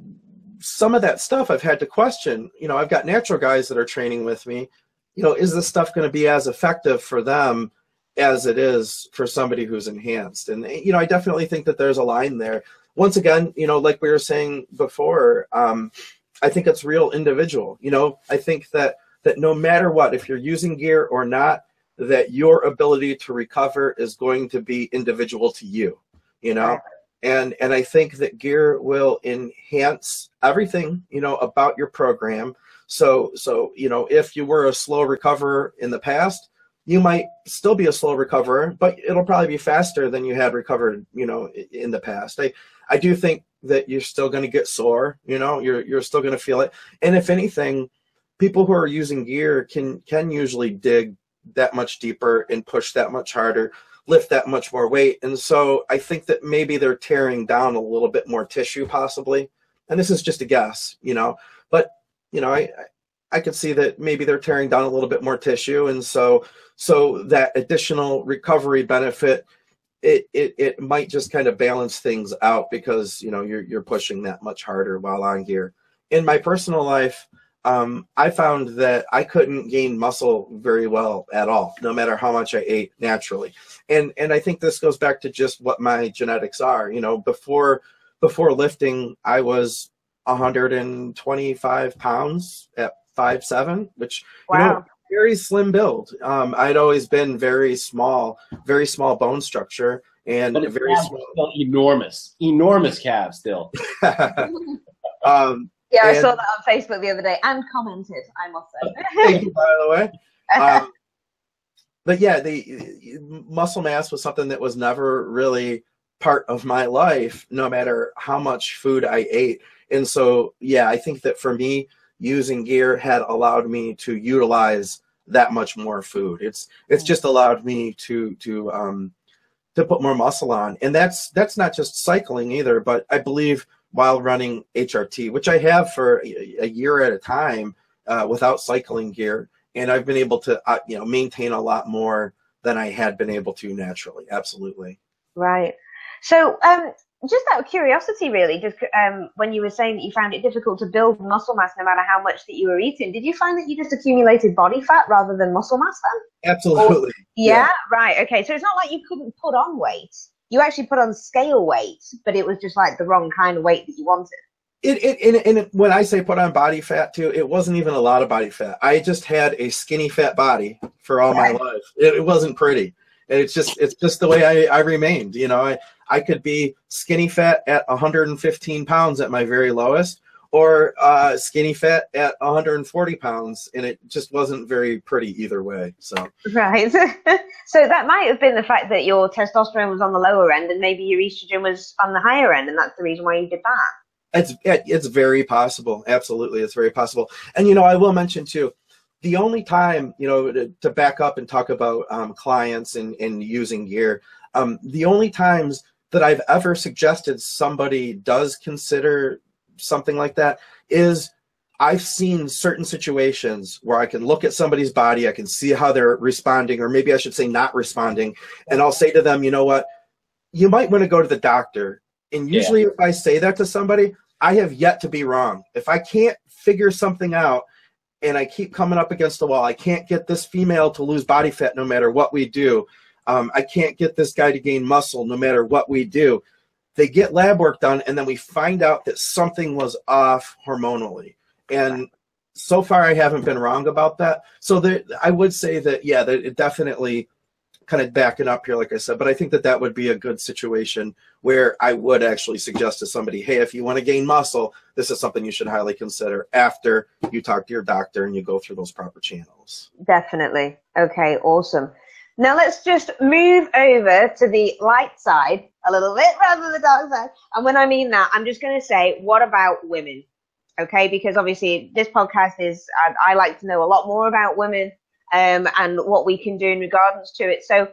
some of that stuff I've had to question. You know, I've got natural guys that are training with me. You know, is this stuff going to be as effective for them as it is for somebody who's enhanced? And, you know, I definitely think that there's a line there. Once again, you know, like we were saying before, um, I think it's real individual. You know, I think that, that no matter what, if you're using gear or not, that your ability to recover is going to be individual to you, you know? And, and I think that gear will enhance everything, you know, about your program. So, so, you know, if you were a slow recoverer in the past, you might still be a slow recoverer, but it'll probably be faster than you had recovered, you know, in the past. I, I do think that you're still going to get sore, you know, you're, you're still going to feel it. And if anything, people who are using gear can, can usually dig that much deeper and push that much harder, lift that much more weight. And so I think that maybe they're tearing down a little bit more tissue possibly. And this is just a guess, you know, but you know, I, I could see that maybe they're tearing down a little bit more tissue. And so, so that additional recovery benefit, it, it, it might just kind of balance things out because, you know, you're, you're pushing that much harder while on gear. In my personal life, Um, I found that I couldn't gain muscle very well at all, no matter how much I ate naturally. And, and I think this goes back to just what my genetics are. You know, before, before lifting, I was one hundred twenty-five pounds at five seven, which, wow, you know, very slim build. Um, I'd always been very small, very small bone structure, and but very small, enormous, enormous calves still. um, Yeah, I and, saw that on Facebook the other day and commented, I must say. Thank you, by the way. Um, but yeah, the muscle mass was something that was never really part of my life, no matter how much food I ate. And so, yeah, I think that for me, using gear had allowed me to utilize that much more food. It's it's just allowed me to to um, to put more muscle on, and that's that's not just cycling either. But I believe, while running H R T, which I have for a year at a time uh, without cycling gear, and I've been able to uh, you know, maintain a lot more than I had been able to naturally. Absolutely. Right. So um, just out of curiosity, really, just um, when you were saying that you found it difficult to build muscle mass no matter how much that you were eating, did you find that you just accumulated body fat rather than muscle mass then? Absolutely. Or, yeah? yeah, right. Okay. So it's not like you couldn't put on weight. You actually put on scale weight, but it was just like the wrong kind of weight that you wanted. It, it, and, and when I say put on body fat too, it wasn't even a lot of body fat. I just had a skinny fat body for all my life. It, it wasn't pretty. It's just, it's just the way I, I remained. You know, I, I could be skinny fat at one hundred fifteen pounds at my very lowest, or uh, skinny fat at one hundred forty pounds, and it just wasn't very pretty either way. So right. So that might have been the fact that your testosterone was on the lower end and maybe your estrogen was on the higher end, and that's the reason why you did that. It's, it's very possible. Absolutely, it's very possible. And, you know, I will mention, too, the only time, you know, to, to back up and talk about um, clients and, and using gear, um, the only times that I've ever suggested somebody does consider something like that is I've seen certain situations where I can look at somebody's body, I can see how they're responding, or maybe I should say not responding, and I'll say to them, you know what, you might want to go to the doctor. And usually, yeah, if I say that to somebody, I have yet to be wrong. If I can't figure something out and I keep coming up against the wall, I can't get this female to lose body fat no matter what we do, um, I can't get this guy to gain muscle no matter what we do. They get lab work done, and then we find out that something was off hormonally. And so far, I haven't been wrong about that. So there, I would say that, yeah, that it definitely kind of backing up here, like I said, but I think that that would be a good situation where I would actually suggest to somebody, hey, if you want to gain muscle, this is something you should highly consider after you talk to your doctor and you go through those proper channels. Definitely. Okay, awesome. Now let's just move over to the light side a little bit rather than the dark side. And when I mean that, I'm just going to say, what about women? Okay, because obviously this podcast is, I, I like to know a lot more about women um, and what we can do in regards to it. So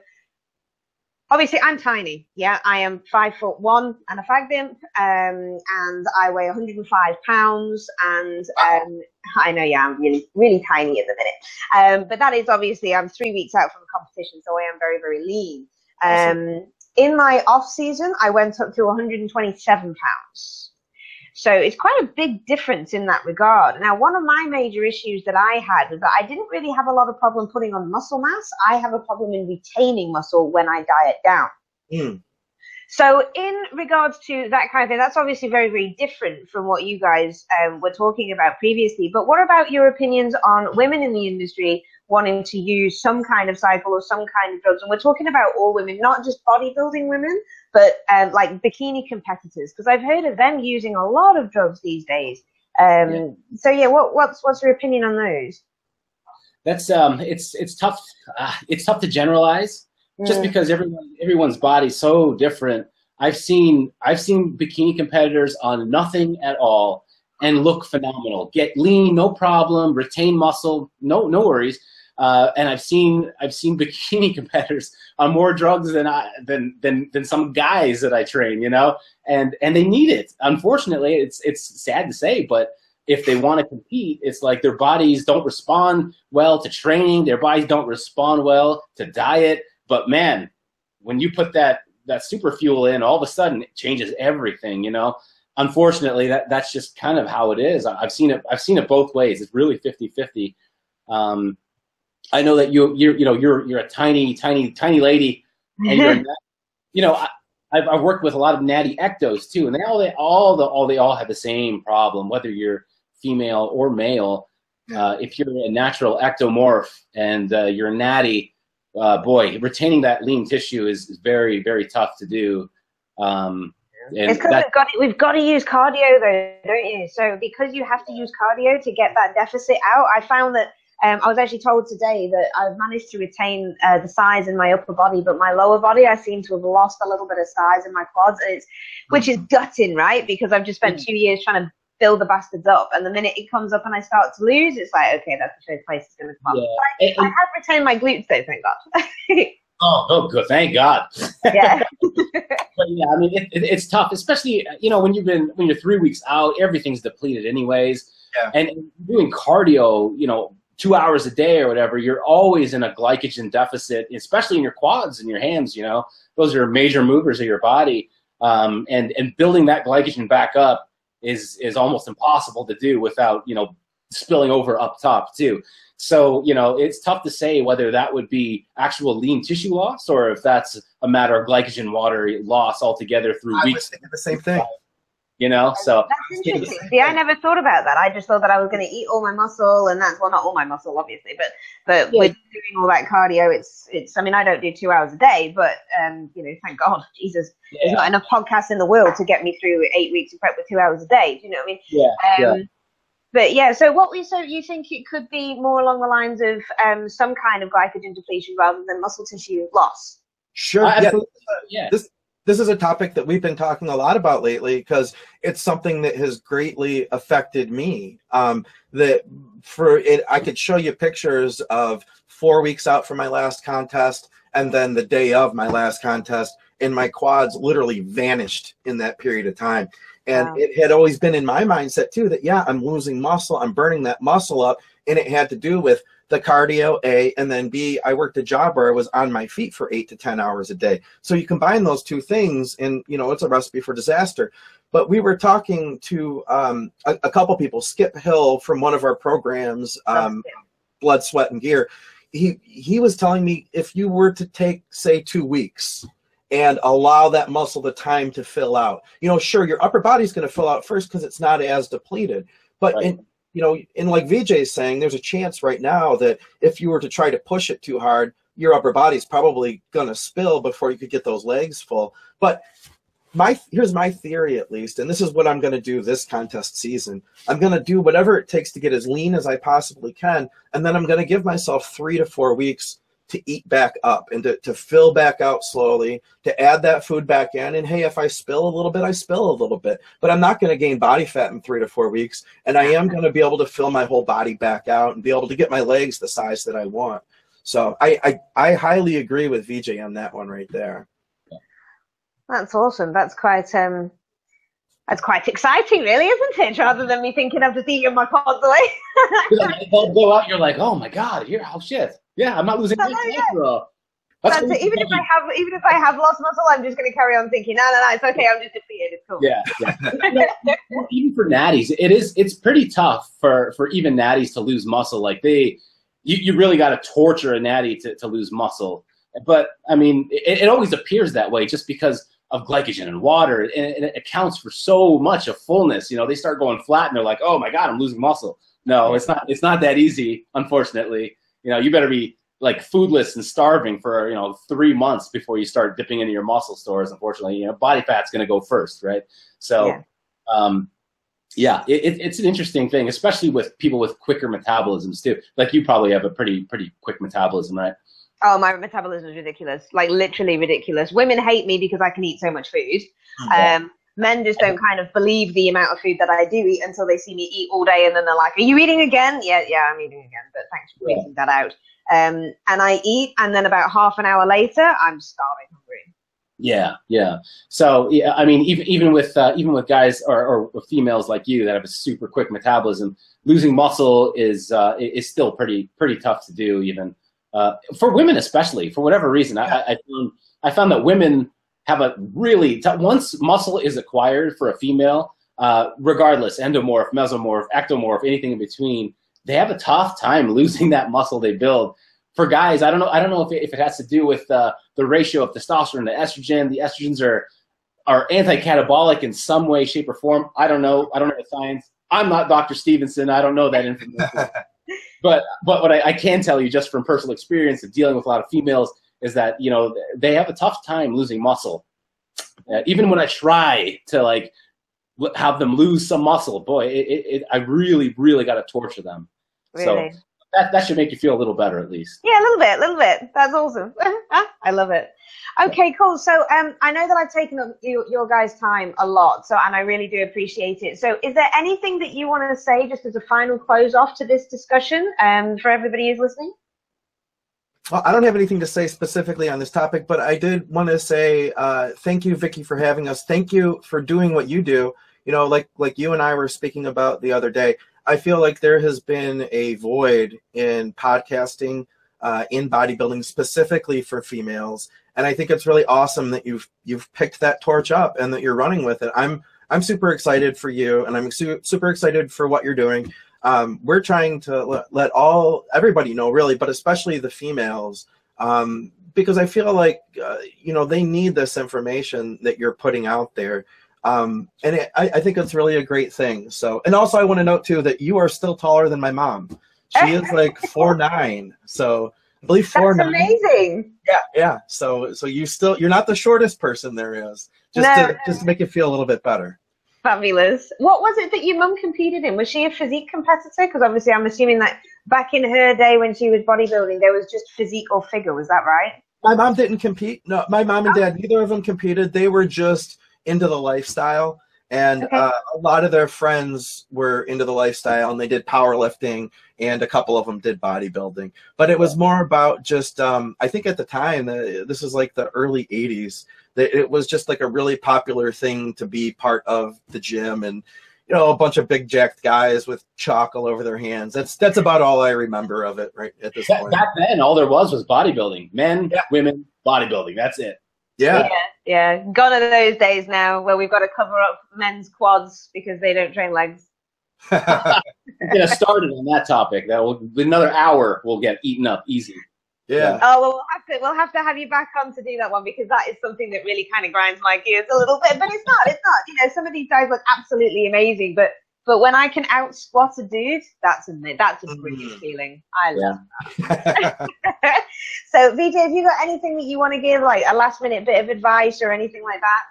obviously I'm tiny. Yeah, I am five foot one and a fag dimp, um, and I weigh one hundred five pounds. And um, I know, yeah, I'm really, really tiny at the minute. Um, but that is obviously, I'm three weeks out from a competition, so I am very, very lean. Um, In my off season, I went up to one hundred twenty-seven pounds. So it's quite a big difference in that regard. Now, one of my major issues that I had was that I didn't really have a lot of problem putting on muscle mass. I have a problem in retaining muscle when I diet down. Mm. So in regards to that kind of thing, that's obviously very, very different from what you guys um, were talking about previously. But what about your opinions on women in the industry wanting to use some kind of cycle or some kind of drugs. And we're talking about all women, not just bodybuilding women, but um, like bikini competitors, because I've heard of them using a lot of drugs these days. Um, yeah. So yeah, what, what's what's your opinion on those? That's um, it's it's tough. Uh, it's tough to generalize, mm. just because everyone everyone's body's so different. I've seen I've seen bikini competitors on nothing at all and look phenomenal, get lean, no problem, retain muscle, no no worries. Uh, and I've seen I've seen bikini competitors on more drugs than I than than than some guys that I train, you know, and and they need it. Unfortunately, it's it's sad to say, but if they want to compete, it's like their bodies don't respond well to training, their bodies don't respond well to diet. But man, when you put that that super fuel in, all of a sudden it changes everything, you know. Unfortunately, that that's just kind of how it is. I've seen it. I've seen it both ways. It's really fifty fifty. Um, I know that you you you know you're you're a tiny tiny tiny lady, and you're you know I, I've I've worked with a lot of natty ectos too, and they all they all the all they all have the same problem, whether you're female or male. Uh, if you're a natural ectomorph and uh, you're natty, uh, boy, retaining that lean tissue is, is very very tough to do. Um, And it's because we've got, to, we've got to use cardio, though, don't you? So because you have to use cardio to get that deficit out, I found that um, I was actually told today that I've managed to retain uh, the size in my upper body, but my lower body, I seem to have lost a little bit of size in my quads, it's, which is gutting, right? Because I've just spent two years trying to build the bastards up, and the minute it comes up and I start to lose, it's like, okay, that's the first place it's going to come. Yeah. I, I have retained my glutes, though, thank God. Oh, oh, good! Thank God. Yeah. But yeah, I mean, it, it, it's tough, especially you know when you've been when you're three weeks out, everything's depleted anyways. Yeah. And doing cardio, you know, two hours a day or whatever, you're always in a glycogen deficit, especially in your quads and your hams. You know, those are major movers of your body, um, and and building that glycogen back up is is almost impossible to do without you know spilling over up top too. So, you know, it's tough to say whether that would be actual lean tissue loss or if that's a matter of glycogen water loss altogether through I weeks. I the same thing. You know, so. That's interesting. See, I never thought about that. I just thought that I was going to eat all my muscle and that's, well, not all my muscle, obviously, but but yeah. With doing all that cardio, it's, it's. I mean, I don't do two hours a day, but, um, you know, thank God, Jesus, yeah. There's not enough podcasts in the world to get me through eight weeks of prep with two hours a day. Do you know what I mean? Yeah, um, yeah. But yeah, so what we so you think it could be more along the lines of um, some kind of glycogen depletion rather than muscle tissue loss. Sure. Uh, yeah. yeah. This this is a topic that we've been talking a lot about lately because it's something that has greatly affected me. Um, that for it, I could show you pictures of four weeks out from my last contest and then the day of my last contest, and my quads literally vanished in that period of time. And wow. It had always been in my mindset too that, yeah, I'm losing muscle, I'm burning that muscle up, and it had to do with the cardio, A, and then B, I worked a job where I was on my feet for eight to ten hours a day. So you combine those two things and, you know, it's a recipe for disaster. But we were talking to um, a, a couple people, Skip Hill from one of our programs, um, Blood, Sweat, and Gear. He, he was telling me if you were to take, say, two weeks, and allow that muscle the time to fill out. You know, sure, your upper body's going to fill out first because it's not as depleted. But, right. in, you know, and like Vijay's saying, there's a chance right now that if you were to try to push it too hard, your upper body's probably going to spill before you could get those legs full. But my here's my theory, at least, and this is what I'm going to do this contest season. I'm going to do whatever it takes to get as lean as I possibly can, and then I'm going to give myself three to four weeks to eat back up and to, to fill back out slowly, to add that food back in. And hey, if I spill a little bit, I spill a little bit, but I'm not going to gain body fat in three to four weeks. And I am going to be able to fill my whole body back out and be able to get my legs the size that I want. So I, I, I highly agree with Vijay on that one right there. That's awesome. That's quite, um, that's quite exciting, really, isn't it? Rather than me thinking I'm just eating my quads away. They'll blow out. You're like, oh my God, you're oh shit. Yeah, I'm not losing weight after all. That's That's even if I have, even if I have lost muscle, I'm just going to carry on thinking, no, no, no, it's okay. I'm just depleted. It's cool. Yeah, yeah. Even for natties, it is. It's pretty tough for for even natties to lose muscle. Like they, you, you really got to torture a natty to to lose muscle. But I mean, it, it always appears that way just because of glycogen and water, and it, it accounts for so much of fullness. You know, they start going flat, and they're like, oh my God, I'm losing muscle. No, it's not. It's not that easy, unfortunately. You know, you better be like foodless and starving for, you know, three months before you start dipping into your muscle stores. Unfortunately, you know, body fat's going to go first, right? So, yeah, um, yeah it, it's an interesting thing, especially with people with quicker metabolisms too. Like you probably have a pretty, pretty quick metabolism, right? Oh, my metabolism is ridiculous, like literally ridiculous. Women hate me because I can eat so much food. Okay. Um, men just don't kind of believe the amount of food that I do eat until they see me eat all day, and then they're like, are you eating again? Yeah, yeah, I'm eating again, but thanks for pointing yeah. that out. Um, and I eat, and then about half an hour later, I'm starving hungry. Yeah, yeah. So, yeah, I mean, even, even, with, uh, even with guys or, or, or females like you that have a super quick metabolism, losing muscle is, uh, is still pretty, pretty tough to do, even. Uh, for women especially, for whatever reason. I, I, found, I found that women have a really tough, once muscle is acquired for a female, uh, regardless, endomorph, mesomorph, ectomorph, anything in between, they have a tough time losing that muscle they build. For guys, I don't know, I don't know if it, if it has to do with uh, the ratio of testosterone to estrogen. The estrogens are, are anti-catabolic in some way, shape, or form. I don't know. I don't know the science. I'm not Doctor Stevenson. I don't know that information. But, but what I, I can tell you just from personal experience of dealing with a lot of females is that, you know, they have a tough time losing muscle. Uh, even when I try to, like, have them lose some muscle, boy, it, it, it, I really, really got to torture them. Really? So that, that should make you feel a little better at least. Yeah, a little bit, a little bit. That's awesome. I love it. Okay, cool. So um, I know that I've taken up your, your guys' time a lot, so and I really do appreciate it. So is there anything that you want to say just as a final close off to this discussion um, for everybody who's listening? Well, I don't have anything to say specifically on this topic, but I did want to say uh, thank you, Vicky, for having us. Thank you for doing what you do. You know, like, like you and I were speaking about the other day, I feel like there has been a void in podcasting, uh, in bodybuilding, specifically for females. And I think it's really awesome that you've you've picked that torch up and that you're running with it. I'm I'm super excited for you, and I'm su super excited for what you're doing. Um, we're trying to let, let all everybody know, really, but especially the females, um, because I feel like uh, you know, they need this information that you're putting out there, um, and it, I, I think it's really a great thing. So, and also I want to note too that you are still taller than my mom. She is like four nine, so. I believe four. That's amazing. Yeah, yeah. So, so you still you're not the shortest person there is. Just no, to no. just to make you feel a little bit better. Fabulous. What was it that your mum competed in? Was she a physique competitor? Because obviously, I'm assuming that back in her day when she was bodybuilding, there was just physique or figure. Was that right? My mom didn't compete. No, my mom and dad, oh. neither of them competed. They were just into the lifestyle, and okay. uh, a lot of their friends were into the lifestyle, and they did powerlifting. And a couple of them did bodybuilding, but it was more about just, um, I think at the time, uh, this was like the early eighties, that it was just like a really popular thing to be part of the gym, and, you know, a bunch of big jacked guys with chalk all over their hands. That's, that's about all I remember of it right at this that, point. Back then, all there was was bodybuilding, men, yeah. women, bodybuilding. That's it. Yeah. yeah. Yeah. Gone are those days now where we've got to cover up men's quads because they don't train legs. Get us started on that topic. That will another hour will get eaten up easy. Yeah. Oh well, we'll have to we'll have to have you back on to do that one, because that is something that really kind of grinds my gears a little bit. But it's not. It's not. You know, some of these guys look absolutely amazing, but but when I can out squat a dude, that's a that's a brilliant mm. feeling. I love yeah. that. So, Vijay, have you got anything that you want to give, like a last minute bit of advice or anything like that?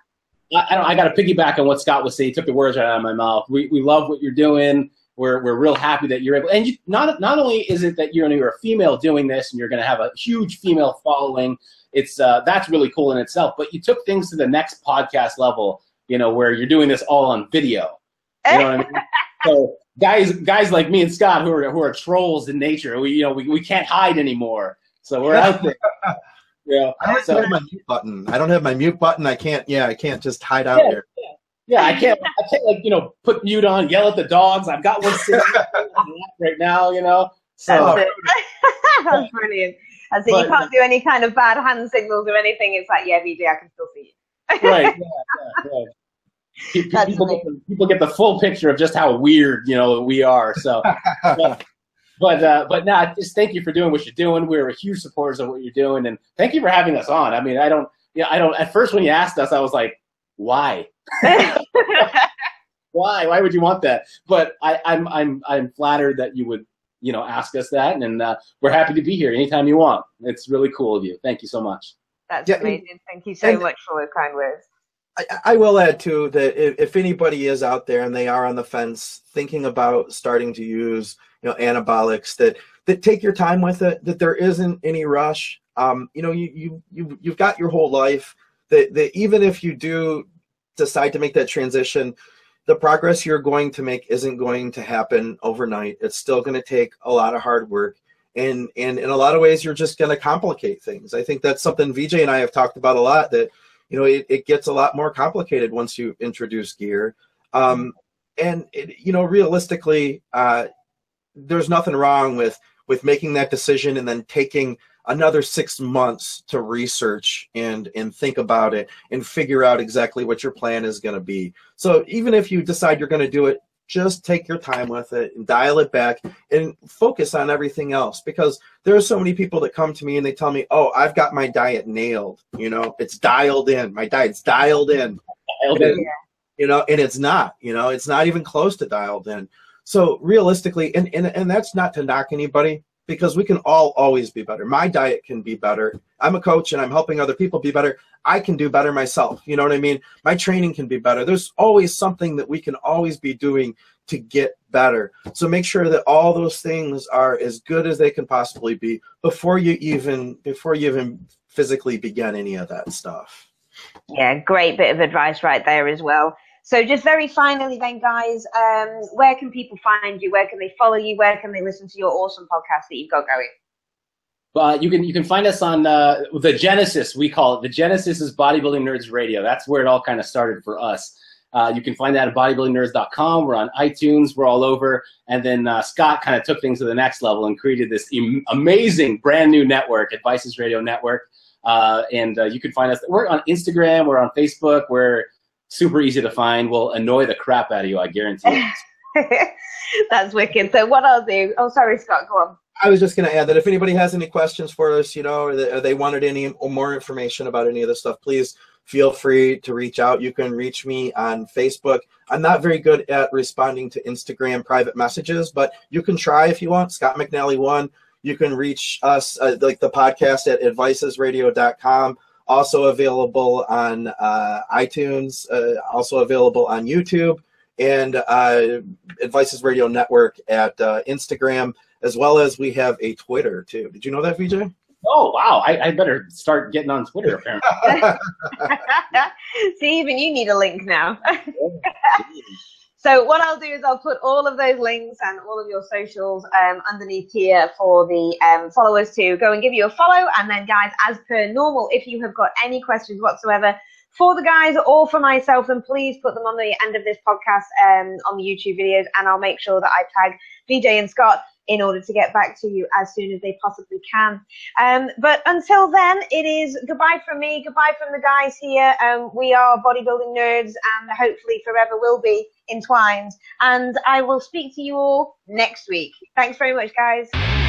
I, I don't. I got to piggyback on what Scott was saying. He took the words right out of my mouth. We we love what you're doing. We're we're real happy that you're able. And you, not not only is it that you're you're a female doing this, and you're going to have a huge female following. It's uh, that's really cool in itself. But you took things to the next podcast level. You know, where you're doing this all on video. You know what I mean? So guys guys like me and Scott, who are who are trolls in nature, we you know we we can't hide anymore. So we're out there. Yeah, I don't so, have my mute button. I don't have my mute button. I can't. Yeah, I can't just hide out yeah, there. Yeah, yeah, I can't. I can't like you know put mute on, yell at the dogs. I've got one sitting right now. You know, so that's, it. That's brilliant. That's but, it. You can't do any kind of bad hand signals or anything. It's like yeah, Vijay, I can still see you. Right. Yeah, yeah, yeah. People, get the, people get the full picture of just how weird you know we are. So. Yeah. But uh, but nah, just thank you for doing what you're doing. We're huge supporters of what you're doing, and thank you for having us on. I mean, I don't, yeah, I don't. At first, when you asked us, I was like, why, why, why would you want that? But I, I'm I'm I'm flattered that you would you know, ask us that, and uh, we're happy to be here anytime you want. It's really cool of you. Thank you so much. That's yeah, amazing. And, Thank you so and, much for those kind words. I, I will add too that if, if anybody is out there and they are on the fence thinking about starting to use, you know, anabolics, that that take your time with it. That there isn't any rush. Um, you know, you you you you've got your whole life. That that even if you do decide to make that transition, the progress you're going to make isn't going to happen overnight. It's still going to take a lot of hard work. And, and in a lot of ways, you're just going to complicate things. I think that's something Vijay and I have talked about a lot, that, you know, it, it gets a lot more complicated once you introduce gear. Um, and, it, you know, realistically, uh, there's nothing wrong with, with making that decision and then taking another six months to research and, and think about it and figure out exactly what your plan is going to be. So even if you decide you're going to do it, just take your time with it and dial it back and focus on everything else, because there are so many people that come to me and they tell me, oh, I've got my diet nailed. You know, it's dialed in. My diet's dialed in. Dialed in. It, you know, and it's not, you know, it's not even close to dialed in. So realistically, and, and, and that's not to knock anybody, because we can all always be better. My diet can be better. I'm a coach and I'm helping other people be better. I can do better myself. You know what I mean? My training can be better. There's always something that we can always be doing to get better. So make sure that all those things are as good as they can possibly be before you even, before you even physically begin any of that stuff. Yeah, great bit of advice right there as well. So just very finally then, guys, um, where can people find you? Where can they follow you? Where can they listen to your awesome podcast that you've got going? Uh, you can you can find us on uh, the Genesis, we call it. The Genesis is Bodybuilding Nerds Radio. That's where it all kind of started for us. Uh, you can find that at bodybuilding nerds dot com. We're on iTunes. We're all over. And then uh, Scott kind of took things to the next level and created this im- amazing brand new network, Advices Radio Network. Uh, and uh, you can find us. We're on Instagram. We're on Facebook. We're super easy to find. We'll annoy the crap out of you, I guarantee it. That's wicked. So what I'll do, oh, sorry, Scott, go on. I was just going to add that if anybody has any questions for us, you know, or they, or they wanted any or more information about any of this stuff, please feel free to reach out. You can reach me on Facebook. I'm not very good at responding to Instagram private messages, but you can try if you want. Scott McNally one. You can reach us, uh, like the podcast, at advices radio dot com. Also available on uh, iTunes, uh, also available on YouTube, and uh, Advices Radio Network at uh, Instagram, as well as we have a Twitter, too. Did you know that, Vijay? Oh, wow. I, I better start getting on Twitter, apparently. See, even you need a link now. So what I'll do is I'll put all of those links and all of your socials um, underneath here for the um, followers to go and give you a follow. And then, guys, as per normal, if you have got any questions whatsoever for the guys or for myself, then please put them on the end of this podcast um, on the YouTube videos, and I'll make sure that I tag Vijay and Scott in order to get back to you as soon as they possibly can. Um, but until then, it is goodbye from me, goodbye from the guys here. Um, we are bodybuilding nerds and hopefully forever will be entwined. And I will speak to you all next week. Thanks very much, guys.